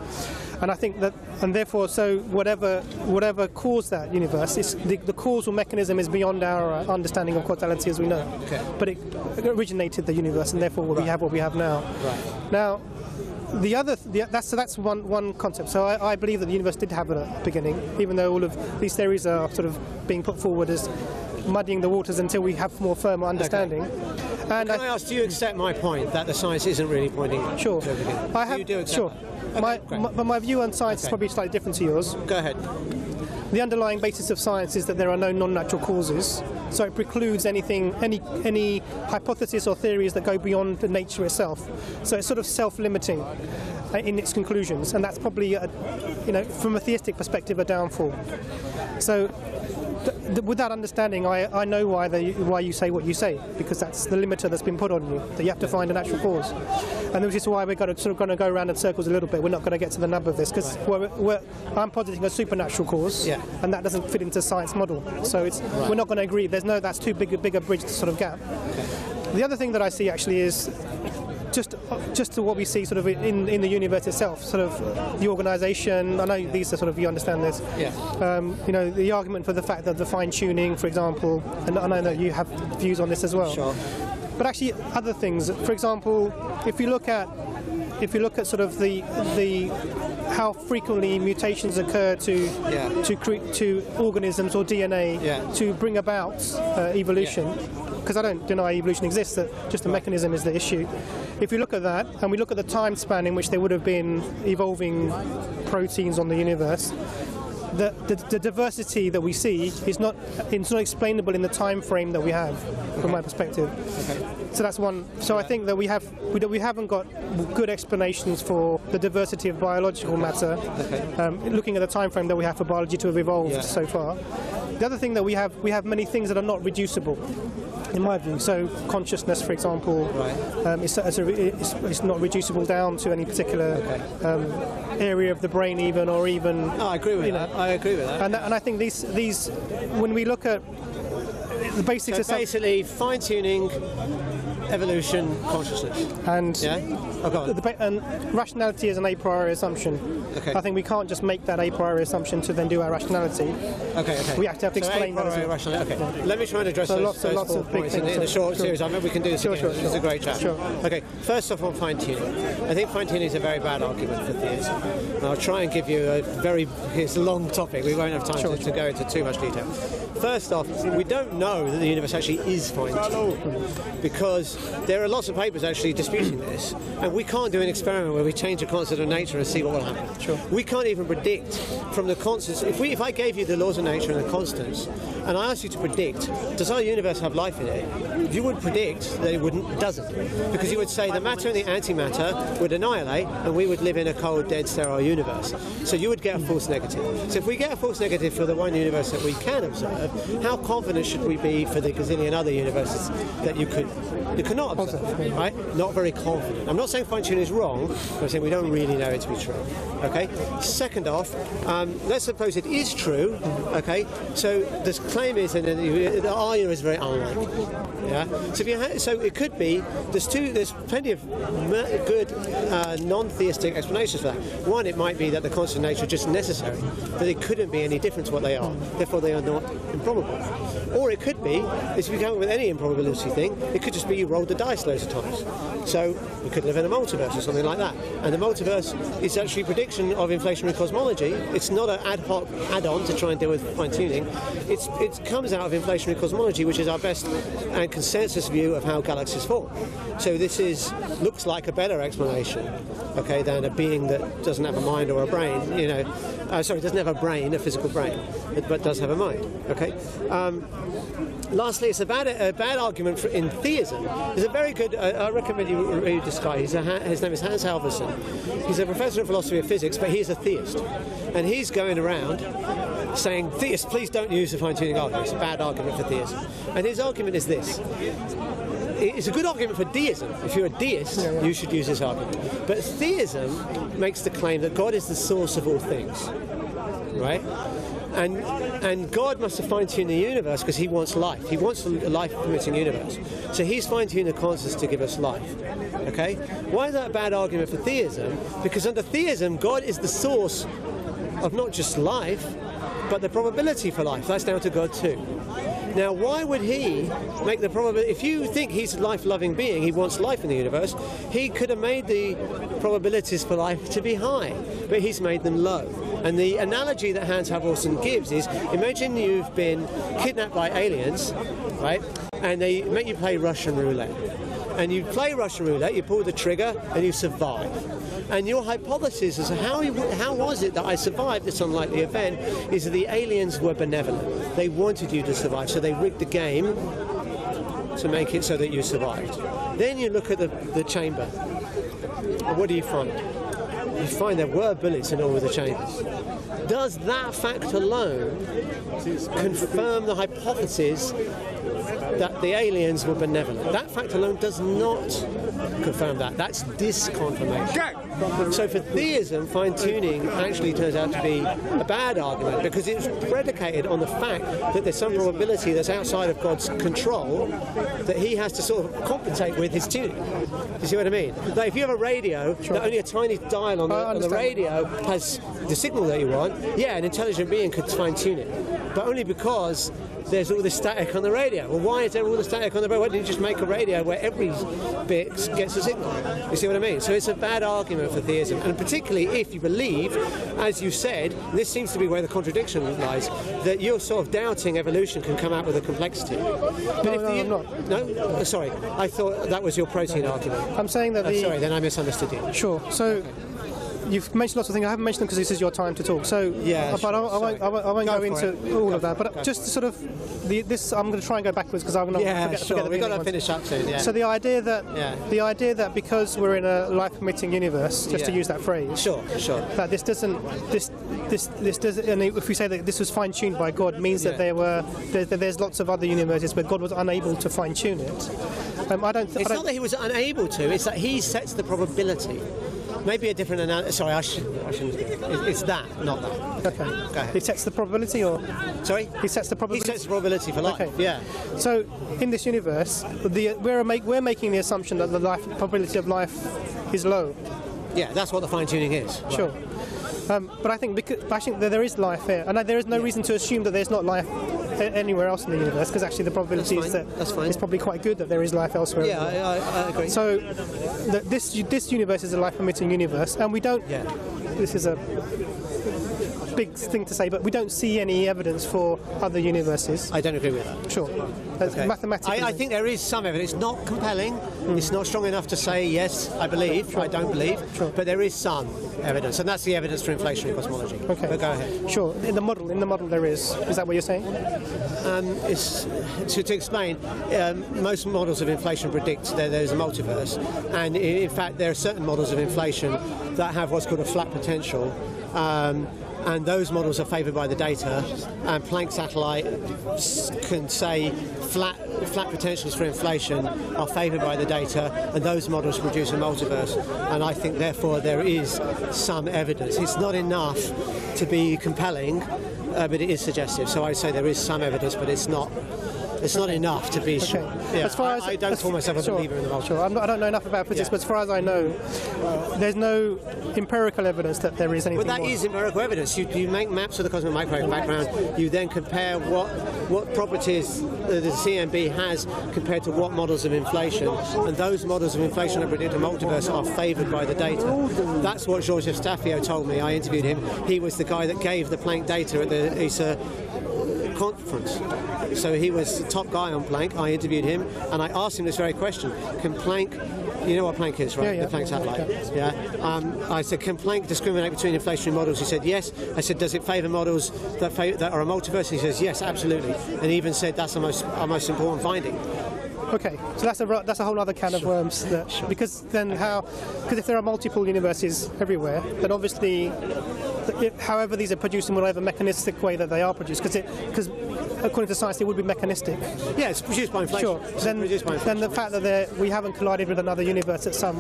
And I think that, and therefore, so whatever caused that universe, the causal mechanism is beyond our understanding of causality as we know. Okay. But it originated the universe, and therefore we have what we have now. Right. Now, that's one concept. So I believe that the universe did have a beginning, even though all of these theories are sort of being put forward as muddying the waters until we have more firm understanding. And can I ask, do you accept my point that the science isn't really pointing? Sure. Okay, my view on science is probably slightly different to yours. Go ahead. The underlying basis of science is that there are no non-natural causes, so it precludes anything, any hypothesis or theories that go beyond the nature itself. So it's sort of self-limiting in its conclusions, and that's probably, from a theistic perspective, a downfall. So, with that understanding, I know why you say what you say, because that's the limiter that's been put on you, that you have to find a natural cause. And which is why we're going to go around in circles a little bit. We're not going to get to the nub of this, because I'm positing a supernatural cause, and that doesn't fit into science model. So it's, we're not going to agree. There's no, that's too big a bridge to sort of gap. Okay. The other thing that I see actually is just to what we see sort of in the universe itself, sort of the organisation. I know these are sort of, you understand this. Yeah. The argument for the fact that the fine-tuning, for example, and I know that you have views on this as well. Sure. But actually, other things. For example, if you look at sort of the how frequently mutations occur to organisms or DNA to bring about evolution. Yeah. Because I don't deny evolution exists, that just the mechanism is the issue. If you look at that, and we look at the time span in which there would have been evolving proteins on the universe, the diversity that we see is not explainable in the time frame that we have, from my perspective. Okay. So that's one. So I think that we haven't got good explanations for the diversity of biological matter, looking at the time frame that we have for biology to have evolved so far. The other thing that we have many things that are not reducible, in my view. So consciousness, for example, it's not reducible down to any particular area of the brain, or even. Oh, I agree with that. I agree with that. And I think these when we look at the basics, so basically fine tuning, evolution, consciousness, and rationality is an a priori assumption. Okay. I think we can't just make that a priori assumption to then do our rationality. Okay, okay. We have to explain that. Okay. Let me try and address those points in a short series. I mean, we can do this again. This is a great chat. Sure. Okay, first off on fine-tuning. I think fine-tuning is a very bad argument for theism. And I'll try and give you a it's a long topic. We won't have time to go into too much detail. First off, we don't know that the universe actually is fine-tuned, because there are lots of papers actually disputing this, and we can't do an experiment where we change a constant of nature and see what will happen. Sure. We can't even predict from the constants. If I gave you the laws of nature and the constants, and I asked you to predict, does our universe have life in it? You would predict that it doesn't, because you would say the matter and the antimatter would annihilate, and we would live in a cold, dead, sterile universe. So you would get a false negative. So if we get a false negative for the one universe that we can observe, how confident should we be for the gazillion other universes that you cannot observe? Right? Not very confident. I'm not saying fine-tuning is wrong, but I'm saying we don't really know it to be true. Okay. Second off, let's suppose it is true. Okay. So the claim is that our universe is very unlikely. Yeah. So it could be there's plenty of good non-theistic explanations for that. One, it might be that the constant nature is just necessary, that it couldn't be any different to what they are. Therefore, they are not improbable. Or it could be, if you come up with any improbability thing, it could just be you rolled the dice loads of times. So we could live in a multiverse or something like that. And the multiverse is actually prediction of inflationary cosmology. It's not an ad hoc add-on to try and deal with fine-tuning. It comes out of inflationary cosmology, which is our best and consensus view of how galaxies form. So this looks like a better explanation, okay, than a being that doesn't have a mind or a brain. Doesn't have a brain, a physical brain, but does have a mind. Okay. Lastly, it's a bad argument in theism. There's a very good, I recommend you read this guy, his name is Hans Halvorsen. He's a professor of philosophy of physics, but he's a theist. And he's going around saying, theists, please don't use the fine-tuning argument, it's a bad argument for theism. And his argument is this. It's a good argument for deism. If you're a deist, you should use this argument. But theism makes the claim that God is the source of all things, right? And God must have fine-tuned the universe because he wants life. He wants a life-permitting universe. So he's fine-tuned the constants to give us life. Okay? Why is that a bad argument for theism? Because under theism, God is the source of not just life, but the probability for life. That's down to God too. Now, why would he make the probability? If you think he's a life-loving being, he wants life in the universe, he could have made the probabilities for life to be high, but he's made them low. And the analogy that Hans Halvorsen gives is, imagine you've been kidnapped by aliens, right? and they make you play Russian roulette. And you play Russian roulette, you pull the trigger, and you survive. And your hypothesis is, how was it that I survived this unlikely event, is that the aliens were benevolent. They wanted you to survive, so they rigged the game to make it so that you survived. Then you look at the chamber, and what do you find? You find there were bullets in all of the chambers. Does that fact alone confirm the hypothesis that the aliens were benevolent? That fact alone does not confirm that. That's disconfirmation. So for theism, fine-tuning actually turns out to be a bad argument because it's predicated on the fact that there's some probability that's outside of God's control that he has to sort of compensate with his tuning. Do you see what I mean? Like if you have a radio, that only a tiny dial on the radio has the signal that you want, yeah, an intelligent being could fine-tune it. But only because there's all this static on the radio. Well, why is there all the static on the radio? Why didn't you just make a radio where every bit gets a signal? You see what I mean? So it's a bad argument for theism, and particularly if you believe, as you said, this seems to be where the contradiction lies, that you're sort of doubting evolution can come out with a complexity. But no, no, sorry, I thought that was your protein argument. I'm saying that the... Sorry, then I misunderstood you. Sure, so... Okay. You've mentioned lots of things. I haven't mentioned them because this is your time to talk. So, yeah, but I won't go into all of that. But just sort of this, I'm going to try and go backwards because I'm going to forget the beginning. We've got to finish up soon. Yeah. So the idea that because we're in a life-permitting universe, just to use that phrase, that this doesn't. And if we say that this was fine-tuned by God, means that there's lots of other universes where God was unable to fine-tune it. It's not that he was unable to. It's that he sets the probability. Maybe a different analogy. Sorry, I shouldn't. It's that, not that. Okay. Go ahead. He sets the probability, or sorry, he sets the probability. He sets the probability for life. Okay. Yeah. So in this universe, we're making the assumption that the probability of life is low. Yeah, that's what the fine tuning is. Right. Sure. But I think that there is life here, and there is no reason to assume that there's not life anywhere else in the universe, because actually the probability is that it's probably quite good that there is life elsewhere. Yeah, I agree. So this universe is a life-permitting universe, and we don't. Yeah. This is a big thing to say, but we don't see any evidence for other universes. I don't agree with that. Sure. Okay. Mathematically, I think there is some evidence. It's not compelling. It's not strong enough to say, yes, I believe, I don't believe, but there is some evidence, and that's the evidence for inflationary cosmology. Okay. But go ahead. Sure. In the model there is. Is that what you're saying? To explain, most models of inflation predict that there's a multiverse, and in fact there are certain models of inflation that have what's called a flat potential, and those models are favoured by the data, and Planck satellite can say flat potentials for inflation are favoured by the data, and those models produce a multiverse, and I think therefore there is some evidence. It's not enough to be compelling, but it is suggestive, so I would say there is some evidence, but it's not enough to be sure. Yeah. I don't call myself a believer in the multiverse. Sure. I don't know enough about physics, but as far as I know, there's no empirical evidence that there is anything. Well, that is empirical evidence. You make maps of the cosmic microwave background, you then compare what properties the CMB has compared to what models of inflation, and those models of inflation that predict a multiverse are favoured by the data. That's what George Fazio told me. I interviewed him. He was the guy that gave the Planck data at the ESA conference. So he was the top guy on Planck. I interviewed him, and I asked him this very question. Can Planck, you know what Planck is, right? Yeah, yeah. The Planck satellite. Yeah. I said, can Planck discriminate between inflationary models? He said, yes. I said, does it favour models that are a multiverse? He says, yes, absolutely. And he even said, that's our most important finding. Okay, so that's a whole other can of worms. Because then because if there are multiple universes everywhere, then obviously, however these are produced in whatever mechanistic way that they are produced, because according to science, they would be mechanistic. Yeah, it's produced by inflation. Sure. Then the fact that we haven't collided with another universe at some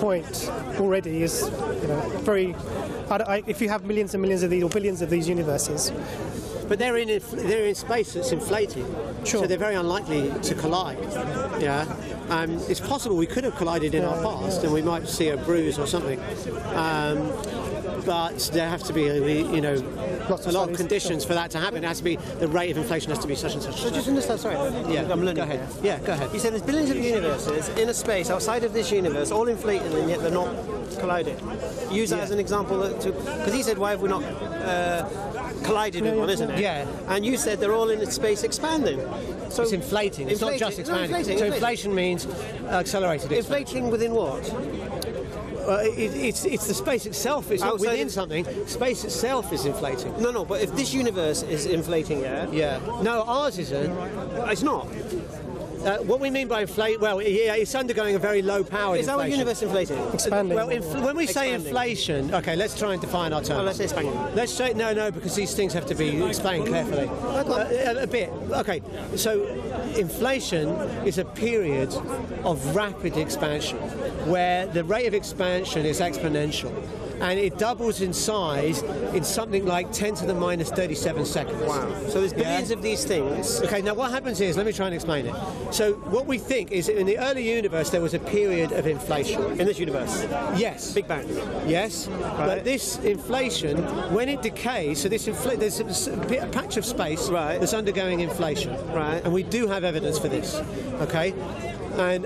point already is very. If you have millions and millions of these or billions of these universes. But they're in space that's inflated, so they're very unlikely to collide. Yeah, it's possible we could have collided in our past, and we might see a bruise or something. but there have to be, a lot of conditions for that to happen. It has to be, the rate of inflation has to be such and such. So just understand, sorry, I'm learning. Go ahead. Yeah, go ahead. You said there's billions of universes in a space outside of this universe, all inflated, and yet they're not collided. Use that as an example, because he said, why have we not collided with one, isn't it? Yeah. And you said they're all in space expanding. So it's inflating. It's not just expanding. No, inflating, so inflation means accelerated expansion. Inflating within what? It's the space itself. It's not within something. Space itself is inflating. No, no. But if this universe is inflating, no, ours isn't. It's not. What we mean by inflate, well, yeah, it's undergoing a very low power. Is that what universe inflating? Expanding. Well, when we say inflation, okay, let's try and define our terms. Well, let's say expanding. Let's say no, because these things have to be explained carefully. A bit. Okay, so inflation is a period of rapid expansion where the rate of expansion is exponential, and it doubles in size in something like 10 to the minus 37 seconds. Wow. So there's billions of these things. Okay, now what happens is, let me try and explain it. So what we think is that in the early universe there was a period of inflation. In this universe? Yes. Big Bang? Yes. Right. But this inflation, when it decays, so this there's a patch of space that's undergoing inflation. Right. And we do have evidence for this. Okay? And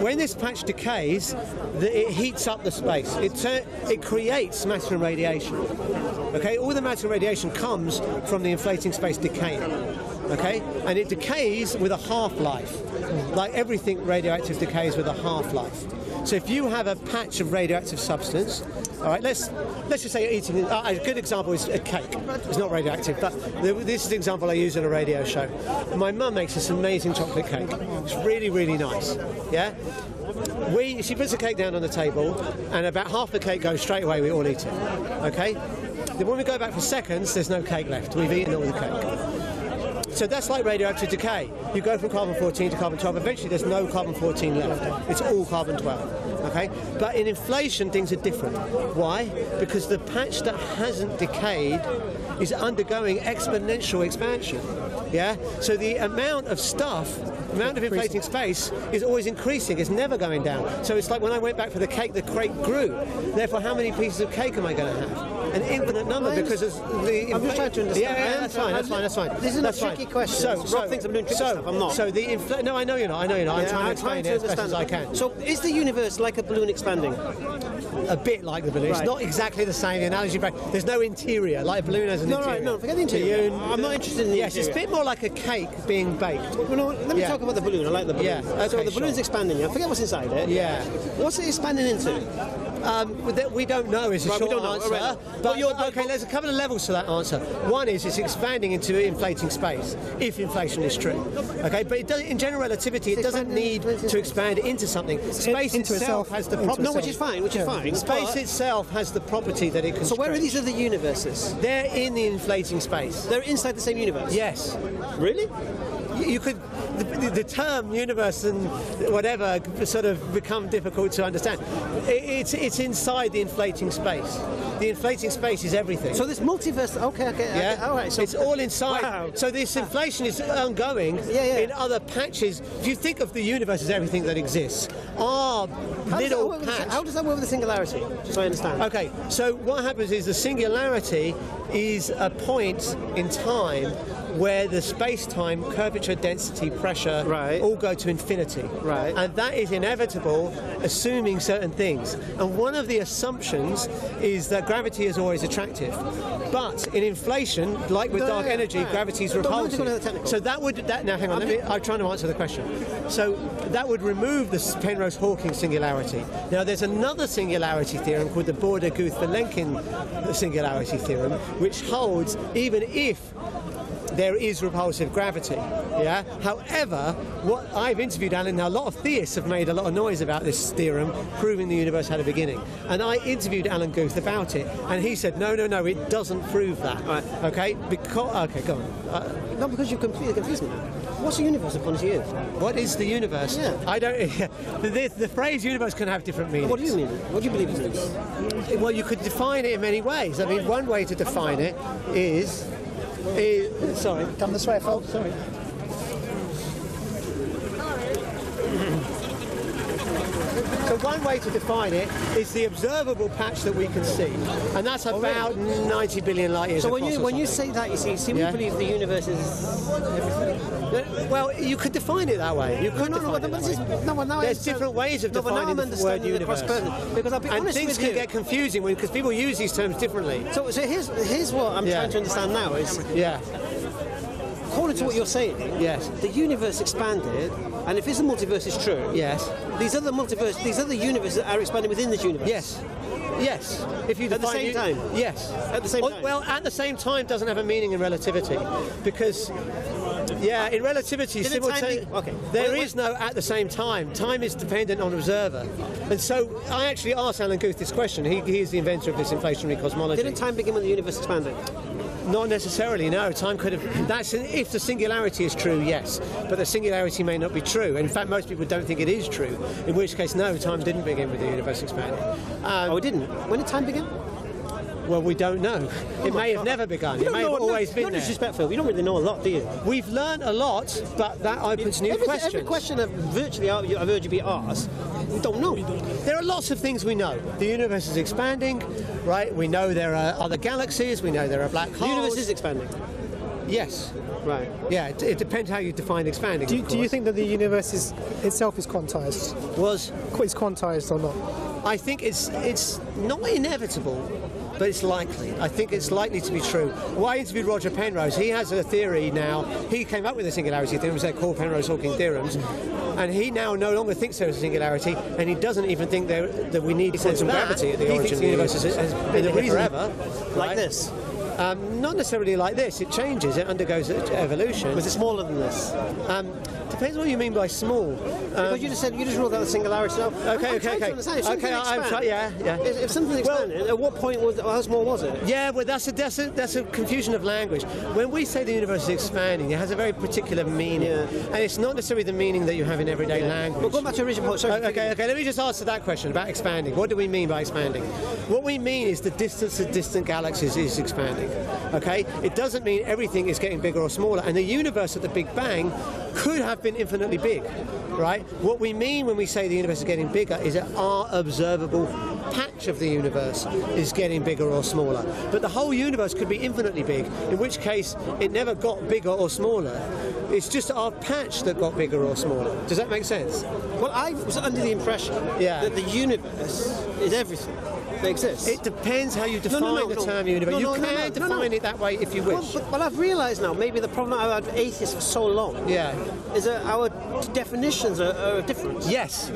when this patch decays, it heats up the space. It creates matter and radiation. Okay, all the matter and radiation comes from the inflating space decaying. Okay, and it decays with a half-life, like everything radioactive decays with a half-life. So if you have a patch of radioactive substance, all right, let's just say you're eating. A good example is a cake. It's not radioactive, but this is the example I use in a radio show. My mum makes this amazing chocolate cake. It's really, really nice. Yeah. She puts the cake down on the table, and about half the cake goes straight away. We all eat it. Okay. Then when we go back for seconds, there's no cake left. We've eaten all the cake. So that's like radioactive decay. You go from carbon-14 to carbon-12, eventually there's no carbon-14 left. It's all carbon-12, okay? But in inflation, things are different. Why? Because the patch that hasn't decayed is undergoing exponential expansion, yeah? So the amount of stuff, amount of inflating space is always increasing. It's never going down. So it's like when I went back for the cake grew. Therefore, how many pieces of cake am I going to have? An infinite number, because it's the... I'm just trying to understand. Yeah, that's fine. This is a tricky question. I know you're not. I'm trying to explain it as best as I can. So, is the universe like a balloon expanding? A bit like the balloon. Right. It's not exactly the same analogy. There's no interior. Like a balloon has an interior. No, forget the interior. I'm not interested in the interior. Yes, it's a bit more like a cake being baked. Well, let me talk about the balloon. I like the balloon. Yeah. Okay, so the balloon's expanding. I forget what's inside it. Yeah. What's it expanding into? We don't know is a short answer. But there's a couple of levels to that answer. One is it's expanding into inflating space, if inflation is true. Okay, but in general relativity, it doesn't need to expand into something. Space itself has the property. No, which is fine. Space itself has the property that it can. So where are these other universes? They're in the inflating space. They're inside the same universe. Yes. Really? You could. The term universe and whatever sort of become difficult to understand. It's inside the inflating space. The inflating space is everything. So this multiverse, okay, all right. So it's all inside. Wow. So this inflation is ongoing in other patches. If you think of the universe as everything that exists, how does that work with the singularity? Just so I understand. Okay, so what happens is the singularity is a point in time where the space-time, curvature, density, pressure all go to infinity. Right. And that is inevitable, assuming certain things. And one of the assumptions is that gravity is always attractive. But in inflation, like with dark energy, gravity is repulsive. So that would... now, hang on. I'm trying to answer the question. So that would remove the Penrose-Hawking singularity. Now, there's another singularity theorem called the Borde-Guth-Vilenkin singularity theorem, which holds even if there is repulsive gravity, yeah? However, what I've interviewed Alan, now a lot of theists have made a lot of noise about this theorem, proving the universe had a beginning. And I interviewed Alan Guth about it, and he said, no, it doesn't prove that, okay? Because, okay, go on. Not because you're completely confused me. What's the universe according to you? What is the universe? Yeah. I don't... the phrase universe can have different meanings. What do you mean? What do you believe it is? Well, you could define it in many ways. I mean, one way to define it is... sorry, come this way, folks. Sorry. So one way to define it is the observable patch that we can see, and that's about 90 billion light years. So when you say that, you see, yeah, we believe the universe is everything. Well, you could define it that way. You could There's different ways of defining the word universe. Because I'll be honest with you, and things can get confusing because people use these terms differently. So here's what I'm trying to understand now is according to what you're saying, the universe expanded, and if this multiverse is true, these other universes are expanding within this universe. Yes. If you at the same time. Well, at the same time doesn't have a meaning in relativity, because in relativity, there is no at the same time. Time is dependent on observer. And so I actually asked Alan Guth this question. He is the inventor of this inflationary cosmology. Didn't time begin when the universe expanded? Not necessarily, no. Time could have... if the singularity is true, yes. But the singularity may not be true. In fact, most people don't think it is true. In which case, no, time didn't begin with the universe expanding. It didn't? When did time begin? Well, we don't know. It may have never begun. It may have always been there. You're disrespectful. You don't really know a lot, do you? We've learned a lot, but that opens new questions. Every question I've heard you be asked, we don't know. There are lots of things we know. The universe is expanding, right? We know there are other galaxies. We know there are black holes. The universe is expanding. Yes. Right. Yeah, it depends how you define expanding. Do you think that the universe itself is quantized? Is quantized or not? I think it's not inevitable, but it's likely. I think it's likely to be true. Well, I interviewed Roger Penrose. He has a theory now. He came up with the singularity theorems. They're called Penrose-Hawking theorems. And he now no longer thinks there is a singularity, and he doesn't even think that we need quantum gravity at the origin of the universe. Has been forever, like this. Not necessarily like this. It changes. It undergoes evolution. Was it smaller than this? Depends what you mean by small. Because you just said you just ruled out the singularity. Okay. If something expanded, at what point was how small was it? Yeah, well, that's a confusion of language. When we say the universe is expanding, it has a very particular meaning, and it's not necessarily the meaning that you have in everyday language. Well, going back to original point. Okay. Let me just answer that question about expanding. What do we mean by expanding? What we mean is the distance of distant galaxies is expanding. Okay, it doesn't mean everything is getting bigger or smaller, and the universe at the Big Bang could have been infinitely big, right? What we mean when we say the universe is getting bigger is that our observable patch of the universe is getting bigger or smaller. But the whole universe could be infinitely big, in which case it never got bigger or smaller. It's just our patch that got bigger or smaller. Does that make sense? Well, I was under the impression that the universe is everything. It depends how you define the term universe. You can define it that way if you wish. Well, I've realised now, maybe the problem I've had with atheists for so long is that our definitions are different. Yes,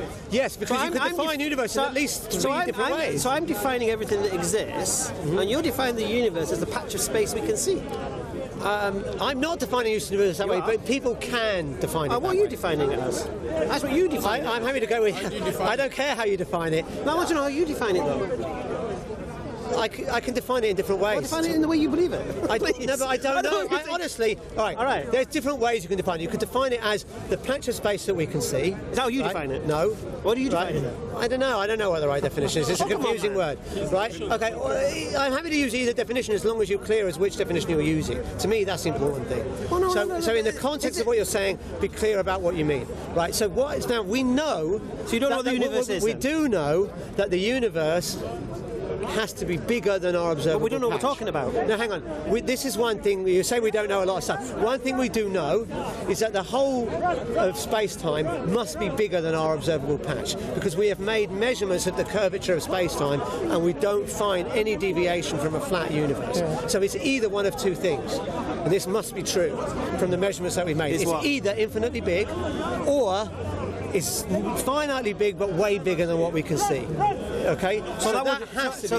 because so you can define universe in at least three different ways. So I'm defining everything that exists, and you're defining the universe as the patch of space we can see. I'm not defining universe that way, but people can define it. What are you defining it as? That's what you define. I'm happy to go with. I don't care how you define it. I want to know how you define it, though. I can define it in different ways. I define it in the way you believe it. No, but I don't know. Honestly, all right. There's different ways you can define it. You could define it as the patch of space that we can see. Is that how you define it? No. What do you define it? I don't know. I don't know what the right definition is. It's a confusing word, right? Okay. Well, I'm happy to use either definition as long as you're clear as which definition you're using. To me, that's the important thing. So in the context of what you're saying, be clear about what you mean, right? So what is now? We know. So you don't know what the universe is. We do know that the universe has to be bigger than our observable patch. But we don't know what we're talking about. Now, hang on. This is one thing. You say we don't know a lot of stuff. One thing we do know is that the whole of space-time must be bigger than our observable patch, because we have made measurements of the curvature of space-time, and we don't find any deviation from a flat universe. So it's either one of two things, and this must be true from the measurements that we made. It's either infinitely big, or it's finitely big, but way bigger than what we can see. Okay, so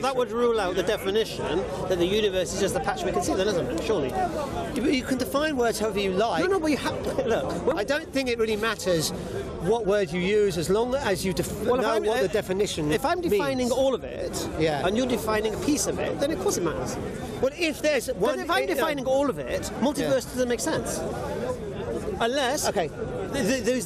that would rule out the definition that the universe is just the patch we can see, then, doesn't it? Surely. You can define words however you like. No, but you have to look. I don't think it really matters what word you use, as long as you know what the definition means. If I'm defining all of it, and you're defining a piece of it, then of course it matters. Well, if there's one, if I'm defining all of it, multiverse doesn't make sense. Unless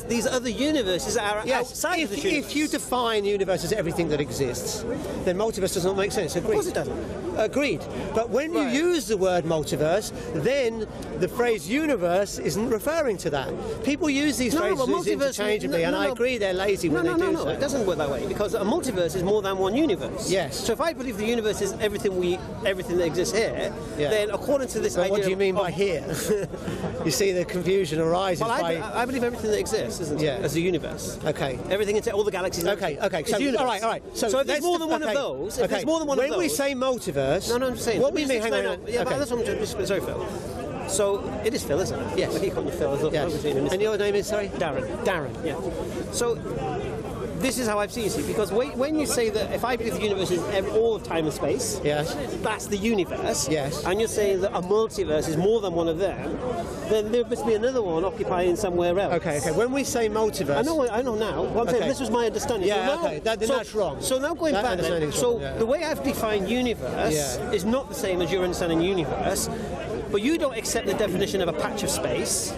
these other universes are outside of the universe. If you define universe as everything that exists, then multiverse does not make sense. Agreed. Of course it doesn't. agreed. But when you use the word multiverse, then the phrase universe isn't referring to that. People use these phrases interchangeably, and I agree they're lazy when they do so. No, it doesn't work that way, because a multiverse is more than one universe. Yes. So if I believe the universe is everything that exists here, then according to this idea... What do you mean by here? You see, the confusion arises I believe everything that exists, isn't it, as a universe. Okay. Everything, all the galaxies... Okay, okay. So, all right. So if there's more than one of those... If there's more than one of those... When we say multiverse... No, no, I'm saying... What we mean... Hang on. Yeah, but that's what I'm doing. Sorry, Phil. So, it is Phil, isn't it? Yes. I keep calling you Phil. And your name is, sorry? Darren. Darren, yeah. So, this is how I've seen it, because when you say that if I believe the universe is all of time and space, that's the universe, and you're saying that a multiverse is more than one of them, then there must be another one occupying somewhere else. Okay, okay. When we say multiverse... I know now. What I'm saying, this was my understanding. Yeah, so now, okay. That's wrong. So now going back then, so the way I've defined universe is not the same as your understanding universe. But you don't accept the definition of a patch of space,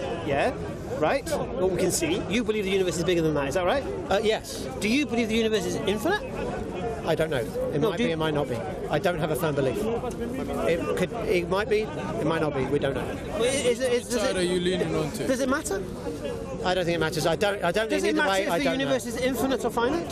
right? What we can see. You believe the universe is bigger than that, is that right? Yes. Do you believe the universe is infinite? I don't know. It might be, it might not be. I don't have a firm belief. It could. It might be, it might not be. We don't know. Well, which side are you leaning on to? Does it matter? I don't think it matters. I don't think either way. Does it matter if the universe is infinite or finite?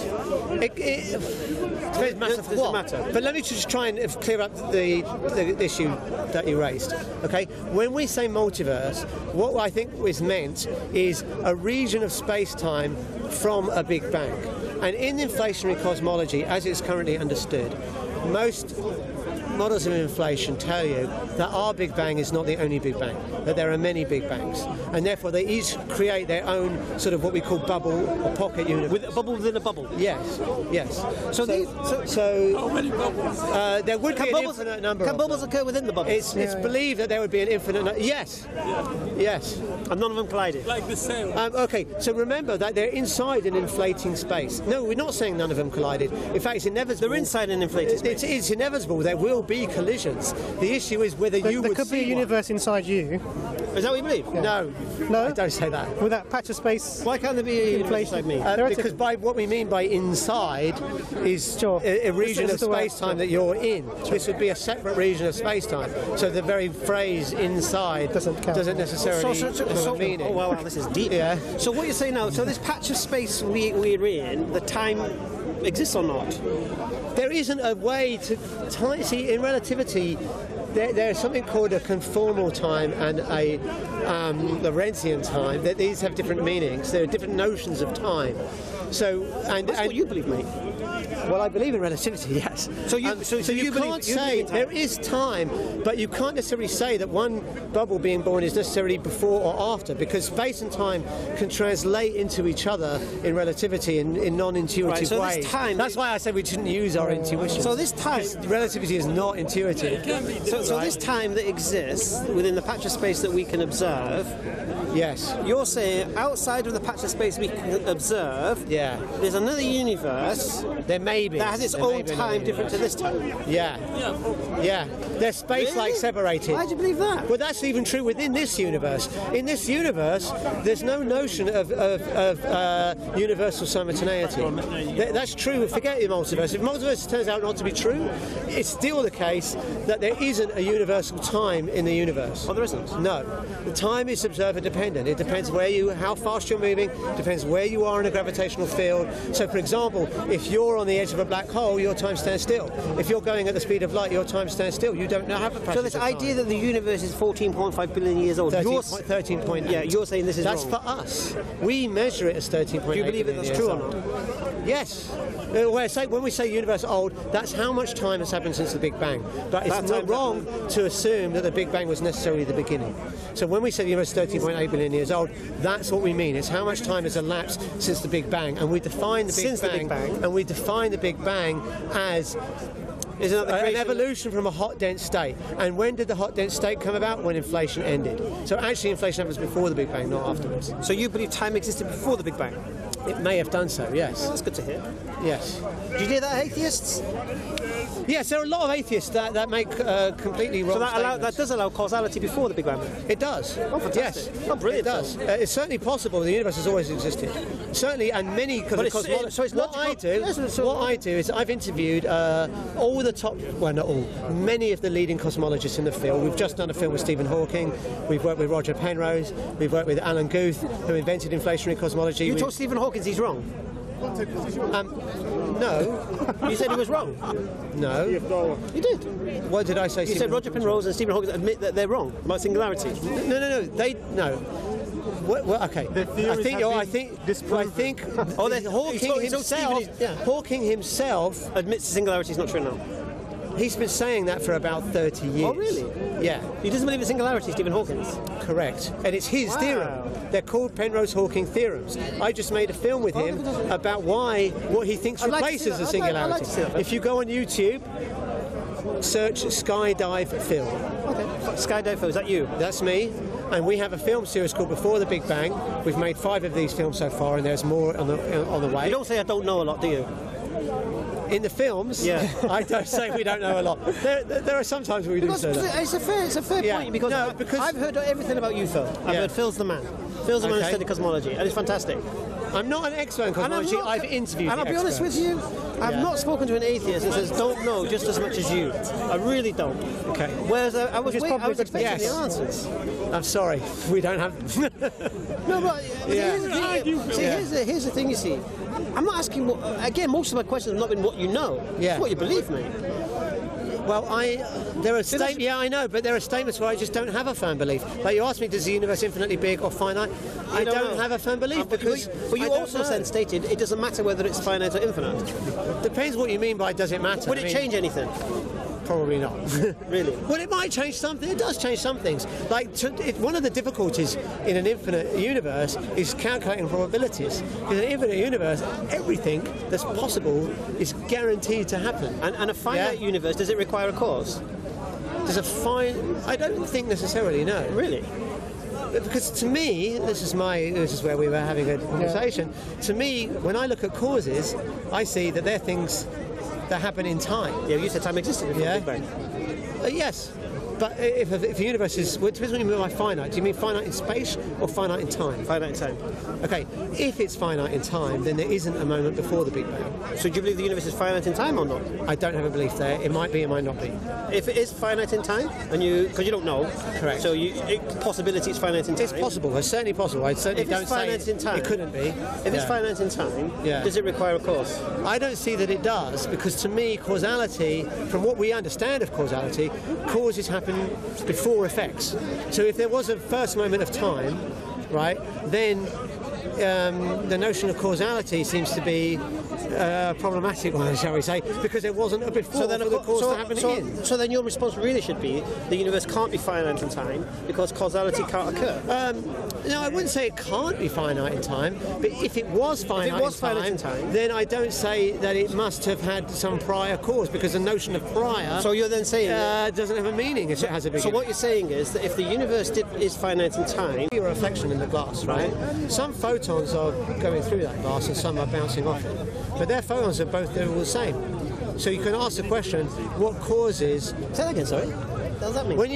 It matters what? But let me just try and clear up the issue that you raised. Okay, when we say multiverse, what I think is meant is a region of space-time from a Big Bang. And in inflationary cosmology, as it's currently understood, most models of inflation tell you that our Big Bang is not the only Big Bang, that there are many Big Bangs, and therefore they each create their own sort of what we call bubble or pocket universe. With a bubble within a bubble? Yes, yes. So how many bubbles? There would be an infinite number. Can bubbles occur within the bubble? It's believed that there would be an infinite number. Yes, yes. And none of them collided? Like the same. Okay, so remember that they're inside an inflating space. No, we're not saying none of them collided. In fact, it's inevitable. They're inside an inflating space. It's inevitable. There will be collisions. The issue is whether you would see. There could be a universe inside you. Is that what you believe? Yeah. No. No? I don't say that. With that patch of space... Why can't there be a universe inside me? Because by what we mean by inside is a region of space-time that you're in. This would be a separate region of space-time. So the very phrase inside doesn't necessarily mean it. Oh, wow, this is deep. Yeah. So what you're saying now, so this patch of space we're in, the time exists or not? There isn't a way to see, in relativity, there's something called a conformal time and a Lorentzian time. That these have different meanings. There are different notions of time. So, that's what you believe, mate. Well, I believe in relativity, yes. So you can't say there is time, but you can't necessarily say that one bubble being born is necessarily before or after, because space and time can translate into each other in relativity in non-intuitive ways. That's why I said we shouldn't use our intuition. So this time... Relativity is not intuitive. So this time that exists within the patch of space that we can observe... Yes. You're saying outside of the patch of space we can observe... Yeah. There's another universe... There may be. That has its own time different to this time. Yeah. Yeah. Yeah. They're space-like separated. Why do you believe that? Well, that's even true within this universe. In this universe, there's no notion of universal simultaneity. That's true. Forget the multiverse. If multiverse turns out not to be true, it's still the case that there isn't a universal time in the universe. Well, there isn't. No. The time is observer-dependent. It depends how fast you're moving, depends where you are in a gravitational field. So, for example, if you're on the edge of a black hole, your time stands still. If you're going at the speed of light, your time stands still. You don't have a passage. So this idea that the universe is 14.5 billion years old. 13.8. Yeah, you're saying this is wrong. That's for us. We measure it as 13.8. Do you believe that's true or not? Yes. When we say universe old, that's how much time has happened since the Big Bang. But it's not wrong to assume that the Big Bang was necessarily the beginning. So when we say the universe is 13.8 billion years old, that's what we mean. It's how much time has elapsed since the Big Bang. And we define the Big Bang as an evolution from a hot, dense state. And when did the hot, dense state come about? When inflation ended. So actually inflation happens before the Big Bang, not afterwards. So you believe time existed before the Big Bang? It may have done so, yes. That's good to hear. Yes. Did you hear that, atheists? Yes, there are a lot of atheists that make completely wrong statements. So that does allow causality before the Big Bang? It does. Oh, fantastic. Yes. Oh, brilliant. It does. It's certainly possible. The universe has always existed. Certainly, and many... What I do is I've interviewed all the top... Well, not all. Many of the leading cosmologists in the field. We've just done a film with Stephen Hawking. We've worked with Roger Penrose. We've worked with Alan Guth, who invented inflationary cosmology. You told Stephen Hawking he's wrong? No. You said he was wrong? No. You did. What did I say? You said Roger Penrose and Stephen Hawking admit that they're wrong about singularity. No. Well, okay. Hawking himself admits singularity is not true now. He's been saying that for about 30 years. Oh, really? Yeah. He doesn't believe in singularity, Stephen Hawking. Correct. And it's his theorem. They're called Penrose-Hawking theorems. I just made a film with him about what he thinks replaces the singularity. If you go on YouTube, search Skydive Phil. Okay. Skydive Phil, is that you? That's me. And we have a film series called Before the Big Bang. We've made 5 of these films so far, and there's more on the way. You don't say I don't know a lot, do you? In the films, yeah. I don't say we don't know a lot. There are some times where we do say that. It's a fair point, because I've heard everything about you, Phil. I've heard Phil's the man. Phil's the man who studied cosmology, and it's fantastic. I'm not an expert in cosmology, I've interviewed experts. And I'll be honest with you, I've not spoken to an atheist that says, don't know just as much as you. I really don't. Okay. Whereas I was expecting the answers. I'm sorry, we don't have... No, but here's the thing, you see. I'm not asking what... Again, most of my questions have not been what you know. Yeah. It's what you believe, mate. Well, I know, but there are statements where I just don't have a firm belief. Like you asked me, does the universe infinitely big or finite? I don't have a firm belief because... But you also then stated it doesn't matter whether it's finite or infinite. Depends what you mean by does it matter. Would it change anything? Probably not. Really? Well, it might change something. It does change some things. Like, one of the difficulties in an infinite universe is calculating probabilities. In an infinite universe, everything that's possible is guaranteed to happen. And a finite universe, does it require a cause? I don't think necessarily, no. Really? Because to me, this is where we were having a conversation. Yeah. To me, when I look at causes, I see that they're things that happen in time. Yeah, you said time existed before the Big Bang. Yes, but if the universe is... What do you mean by finite? Do you mean finite in space or finite in time? Finite in time. Okay, if it's finite in time, then there isn't a moment before the Big Bang. So do you believe the universe is finite in time or not? I don't have a belief there. It might be, it might not be. If it is finite in time, and because you don't know... Correct. So possibility it's finite in time. It's possible. It's certainly possible. I certainly don't say it couldn't be. If it's finite in time, does it require a cause? I don't see that it does, because to me, causality, from what we understand of causality, causes happen before effects. So if there was a first moment of time, right, then the notion of causality seems to be a problematic one, shall we say, because there wasn't a before for the cause to happen. So then your response really should be the universe can't be finite in time because causality can't occur. No, I wouldn't say it can't be finite in time, but if it was finite in time, then I don't say that it must have had some prior cause, because the notion of prior... So you're then saying... doesn't have a meaning if it has a beginning. So what you're saying is that if the universe is finite in time... Your reflection in the glass, right? Some photons are going through that glass and some are bouncing off it. But their photons are both all the same. So you can ask the question, what causes... Say that again, sorry. What does that mean? When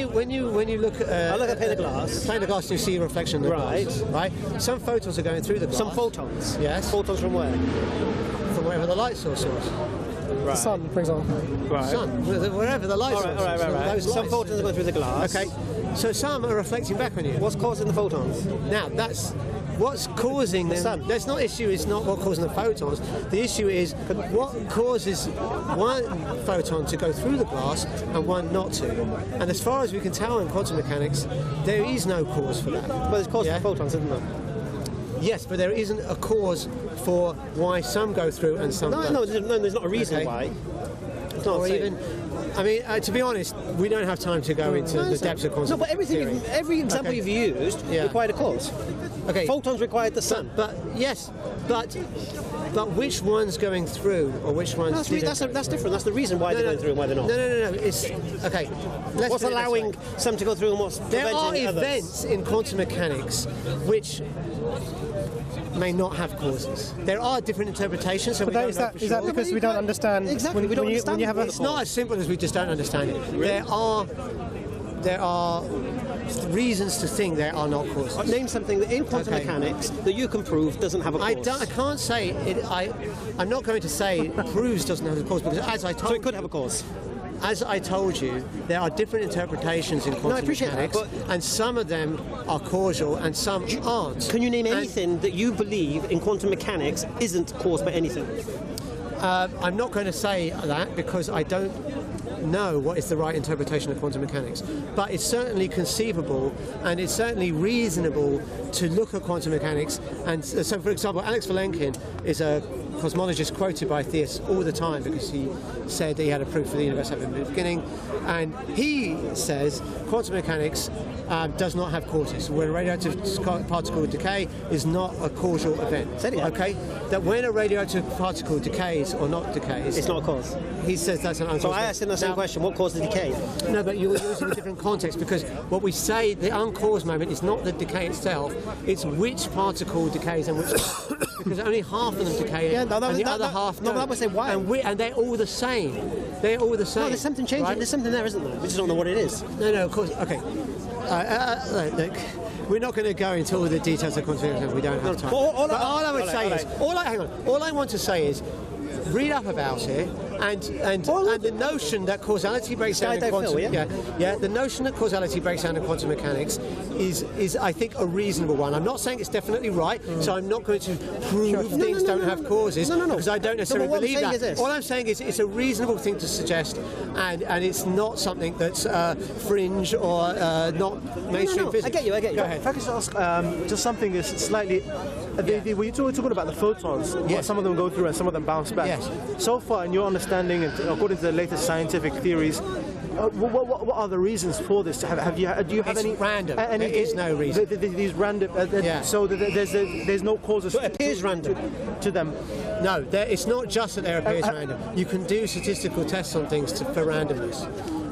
you look at... I look at a pane of glass. A pane of glass, you see a reflection in the glass. Right. Some photons are going through the glass. Some photons? Yes. Photons from where? From wherever the light source is. Right. The sun, for example. Right. Sun. Wherever the light source is. All right. Some photons are going through the glass. Okay. So some are reflecting back on you. What's causing the photons? Now, that's... What's causing the sun? That's not issue. It's not what causing the photons. The issue is what causes one photon to go through the glass and one not to. And as far as we can tell in quantum mechanics, there is no cause for that. Well, there's cause for photons, isn't there? Yes, but there isn't a cause for why some go through and some don't. No, there's not a reason why. It's not even. I mean, to be honest, we don't have time to go into the depths of quantum. No, but every example you've used required a cause. Okay. Photons required the sun. But yes, but But which one's going through or which one's... No, that's different. That's the reason why they went through and why they're not. No. It's... Okay. What's allowing some to go through and what's preventing others? There are events in quantum mechanics which may not have causes. There are different interpretations. So is that because we don't understand? Exactly. We don't understand. It's not as simple as we just don't understand it. Really? There are reasons to think there are not causes. Name something that in quantum mechanics that you can prove doesn't have a cause. I can't say it. I'm not going to say proves doesn't have a cause, because as I told you, so it could have a cause. As I told you, there are different interpretations in quantum mechanics, and some of them are causal and some aren't. Can you name anything that you believe in quantum mechanics isn't caused by anything? I'm not going to say that, because I don't know what is the right interpretation of quantum mechanics. But it's certainly conceivable, and it's certainly reasonable to look at quantum mechanics. And so, for example, Alex Vilenkin is a cosmologist quoted by theists all the time, because he said that he had a proof for the universe having been beginning, and he says quantum mechanics does not have causes. When a radioactive particle decay is not a causal event. Said it. Okay, that when a radioactive particle decays or not decays, it's not a cause. He says that's an uncaused. So I asked him the same question: what caused the decay? No, but you were using a different context, because what we say the uncaused moment is not the decay itself; it's which particle decays and which, because only half of them decay. Yeah, and the other half, no. That was why. And they're all the same. They're all the same. No, there's something changing. Right? There's something there, isn't there? We just don't know what it is. No, of course. Okay. Look, we're not going to go into all the details of quantum mechanics. We don't have time. All I want to say is, read up about it, and the notion that causality breaks down in quantum the notion that causality breaks down in quantum mechanics is I think a reasonable one. I'm not saying it's definitely right, so I'm not going to prove things don't have causes, because I don't necessarily believe that. All I'm saying is it's a reasonable thing to suggest, and it's not something that's fringe or not mainstream physics. I get you. Go ahead. If I could ask just something that's slightly when you were talking about the photons, some of them go through and some of them bounce back. Yes. So far, in your understanding, and according to the latest scientific theories, what are the reasons for this? Do you have any? It's random. There is no reason. These random. So there's no causes. It appears random to them. No, it's not just that there appears random. You can do statistical tests on things for randomness,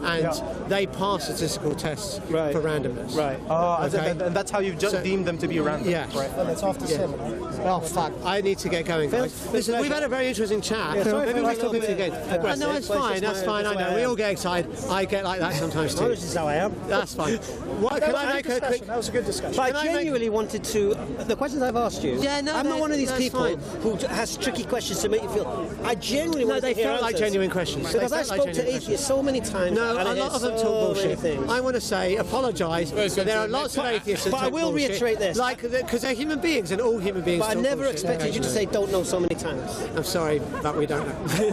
and they pass statistical tests for randomness. Right. Oh, and that's how you've just deemed them to be random. Yeah. Right. Well, it's after 7. Oh, fuck. I need to get going, guys. Listen, we've had a very interesting chat. Yeah, sorry, maybe we can talk again. No, it's fine. That's fine. I know. We all get excited. I get like that sometimes too. This is how I am. That's fine. Can I make a quick... That was a good discussion. But I genuinely wanted to... The questions I've asked you... Yeah, no, I'm not one of these people who has tricky questions to make you feel... I genuinely want to hear answers. No, they felt like genuine questions. Because I spoke to atheists so many times... No, a lot of them talk bullshit. I want to say, apologise, that there are lots of atheists that talk bullshit. But I will reiterate this. Because they're human beings, and all human beings talk bullshit. But I never expected you to say don't know so many times. I'm sorry, but we don't know.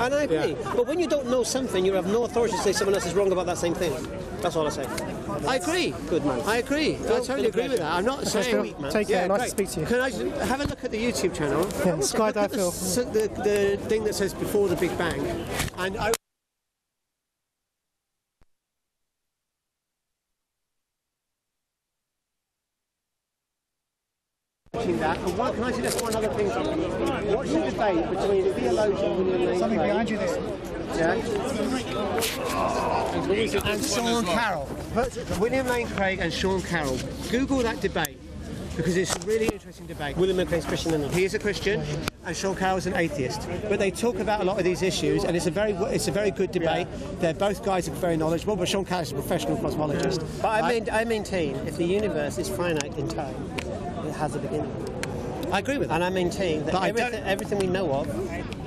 And I agree. But when you don't know something, you have no authority to say someone else is wrong about that same thing. That's all I say. I agree. Good man. I agree. I totally agree with that. I'm not saying weak, man. Take care. Nice to speak to you. Can I have a look at the YouTube channel? Yeah, Skydive Phil. The thing that says before the Big Bang. And I... That, and can I suggest one other thing? What's the debate between the theologian William Lane Craig? Something behind you there. Yeah. And Sean Carroll. William Lane Craig and Sean Carroll. Google that debate, because it's a really interesting debate. William Lane Craig's Christian, isn't he? He is a Christian, and Sean Carroll's an atheist. But they talk about a lot of these issues, and it's a very good debate. Yeah. They're both guys are very knowledgeable, but Sean Carroll's a professional cosmologist. Yeah. But I maintain if the universe is finite in time, it has a beginning. I agree with that. And I maintain that everything we know of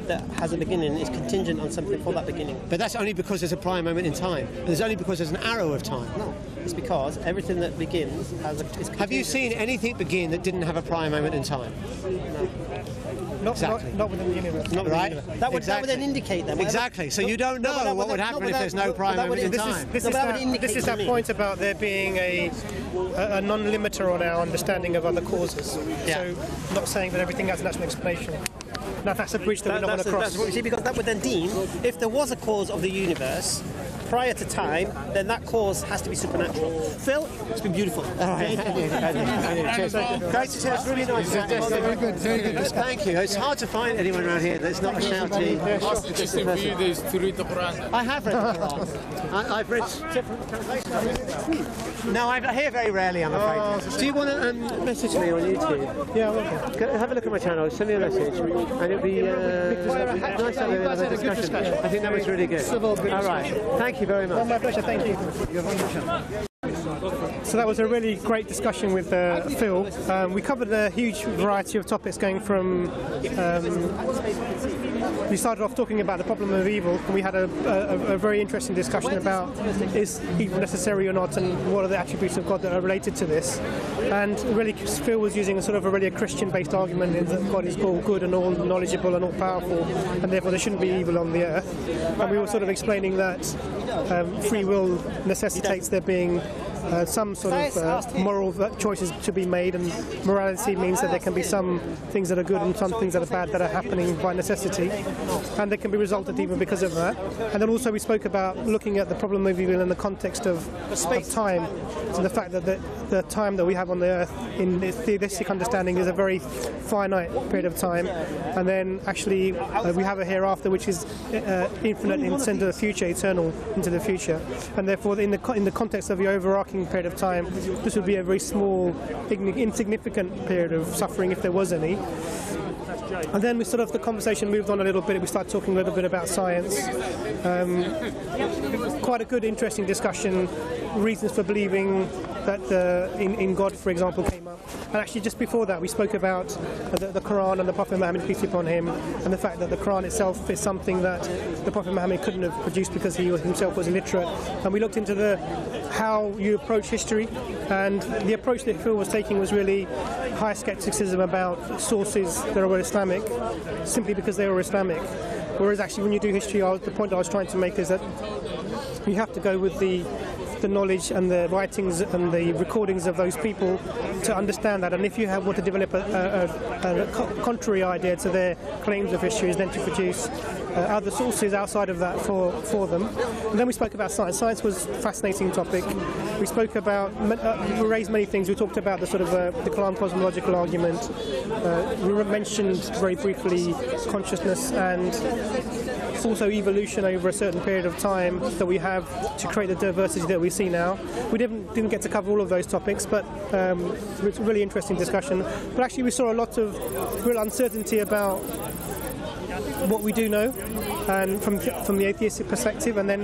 that has a beginning is contingent on something for that beginning. But that's only because there's a prior moment in time. And it's only because there's an arrow of time. No, it's because everything that begins has a... Have you seen anything begin that didn't have a prior moment in time? No. Not within the universe. Not right. That would then indicate that. Exactly. So you don't know what would happen if there's no prime moment in time. This is that point about there being a non-limiter on our understanding of other causes. Yeah. So not saying that everything has a natural explanation. No, that's a breach that we're not going to cross. Because that would then deem, if there was a cause of the universe, prior to time, then that clause has to be supernatural. Phil, it's been beautiful. It's really nice. Thank you. It's hard to find anyone around here that's not a shouty. I have read the Quran. I've read different translations. No, I hear very rarely, I'm afraid. Do you want to message me on YouTube? Yeah, okay. Have a look at my channel, send me a message, and it'll be nice to have another discussion. I think that was really good. All right, thank you very much. My pleasure, thank you. So that was a really great discussion with Phil. We covered a huge variety of topics, going from... we started off talking about the problem of evil, and we had a very interesting discussion about is evil necessary or not, and what are the attributes of God that are related to this. And really Phil was using a sort of a Christian-based argument in that God is all good and all knowledgeable and all powerful, and therefore there shouldn't be evil on the earth. And we were sort of explaining that free will necessitates there being some sort of moral choices to be made, and morality means that there can be some things that are good and some things that are bad that are happening by necessity, and they can be resulted even because of that. And then also we spoke about looking at the problem of evil in the context of time, and the fact that the time that we have on the earth in this theistic understanding is a very finite period of time, and then actually we have a hereafter which is infinite into the future, eternal into the future, and therefore in the context of the overarching period of time, this would be a very small, insignificant period of suffering if there was any. And then we sort of, the conversation moved on a little bit, we started talking a little bit about science. Quite a good, interesting discussion, reasons for believing that in God, for example, came up. And actually just before that we spoke about the Quran and the Prophet Muhammad, peace be upon him, and the fact that the Quran itself is something that the Prophet Muhammad couldn't have produced because he himself was illiterate. And we looked into how you approach history, and the approach that Phil was taking was really high skepticism about sources that were Islamic simply because they were Islamic. Whereas actually when you do history, the point I was trying to make is that you have to go with the knowledge and the writings and the recordings of those people to understand that. And if you want to develop a contrary idea to their claims of history, is then to produce other sources outside of that for them. And then we spoke about science. Science was a fascinating topic. We spoke about, we raised many things. We talked about the sort of the Kalam cosmological argument. We mentioned very briefly consciousness and also evolution over a certain period of time that we have to create the diversity that we see now. We didn't get to cover all of those topics, but it's a really interesting discussion. But actually we saw a lot of real uncertainty about what we do know, and from the atheistic perspective, and then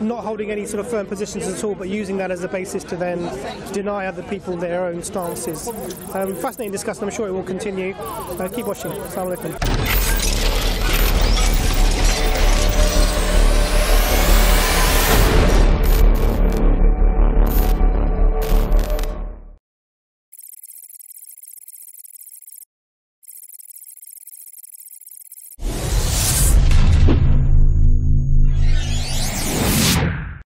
not holding any sort of firm positions at all, but using that as a basis to then deny other people their own stances. Fascinating discussion, I'm sure it will continue. Keep watching. Assalamu alaikum.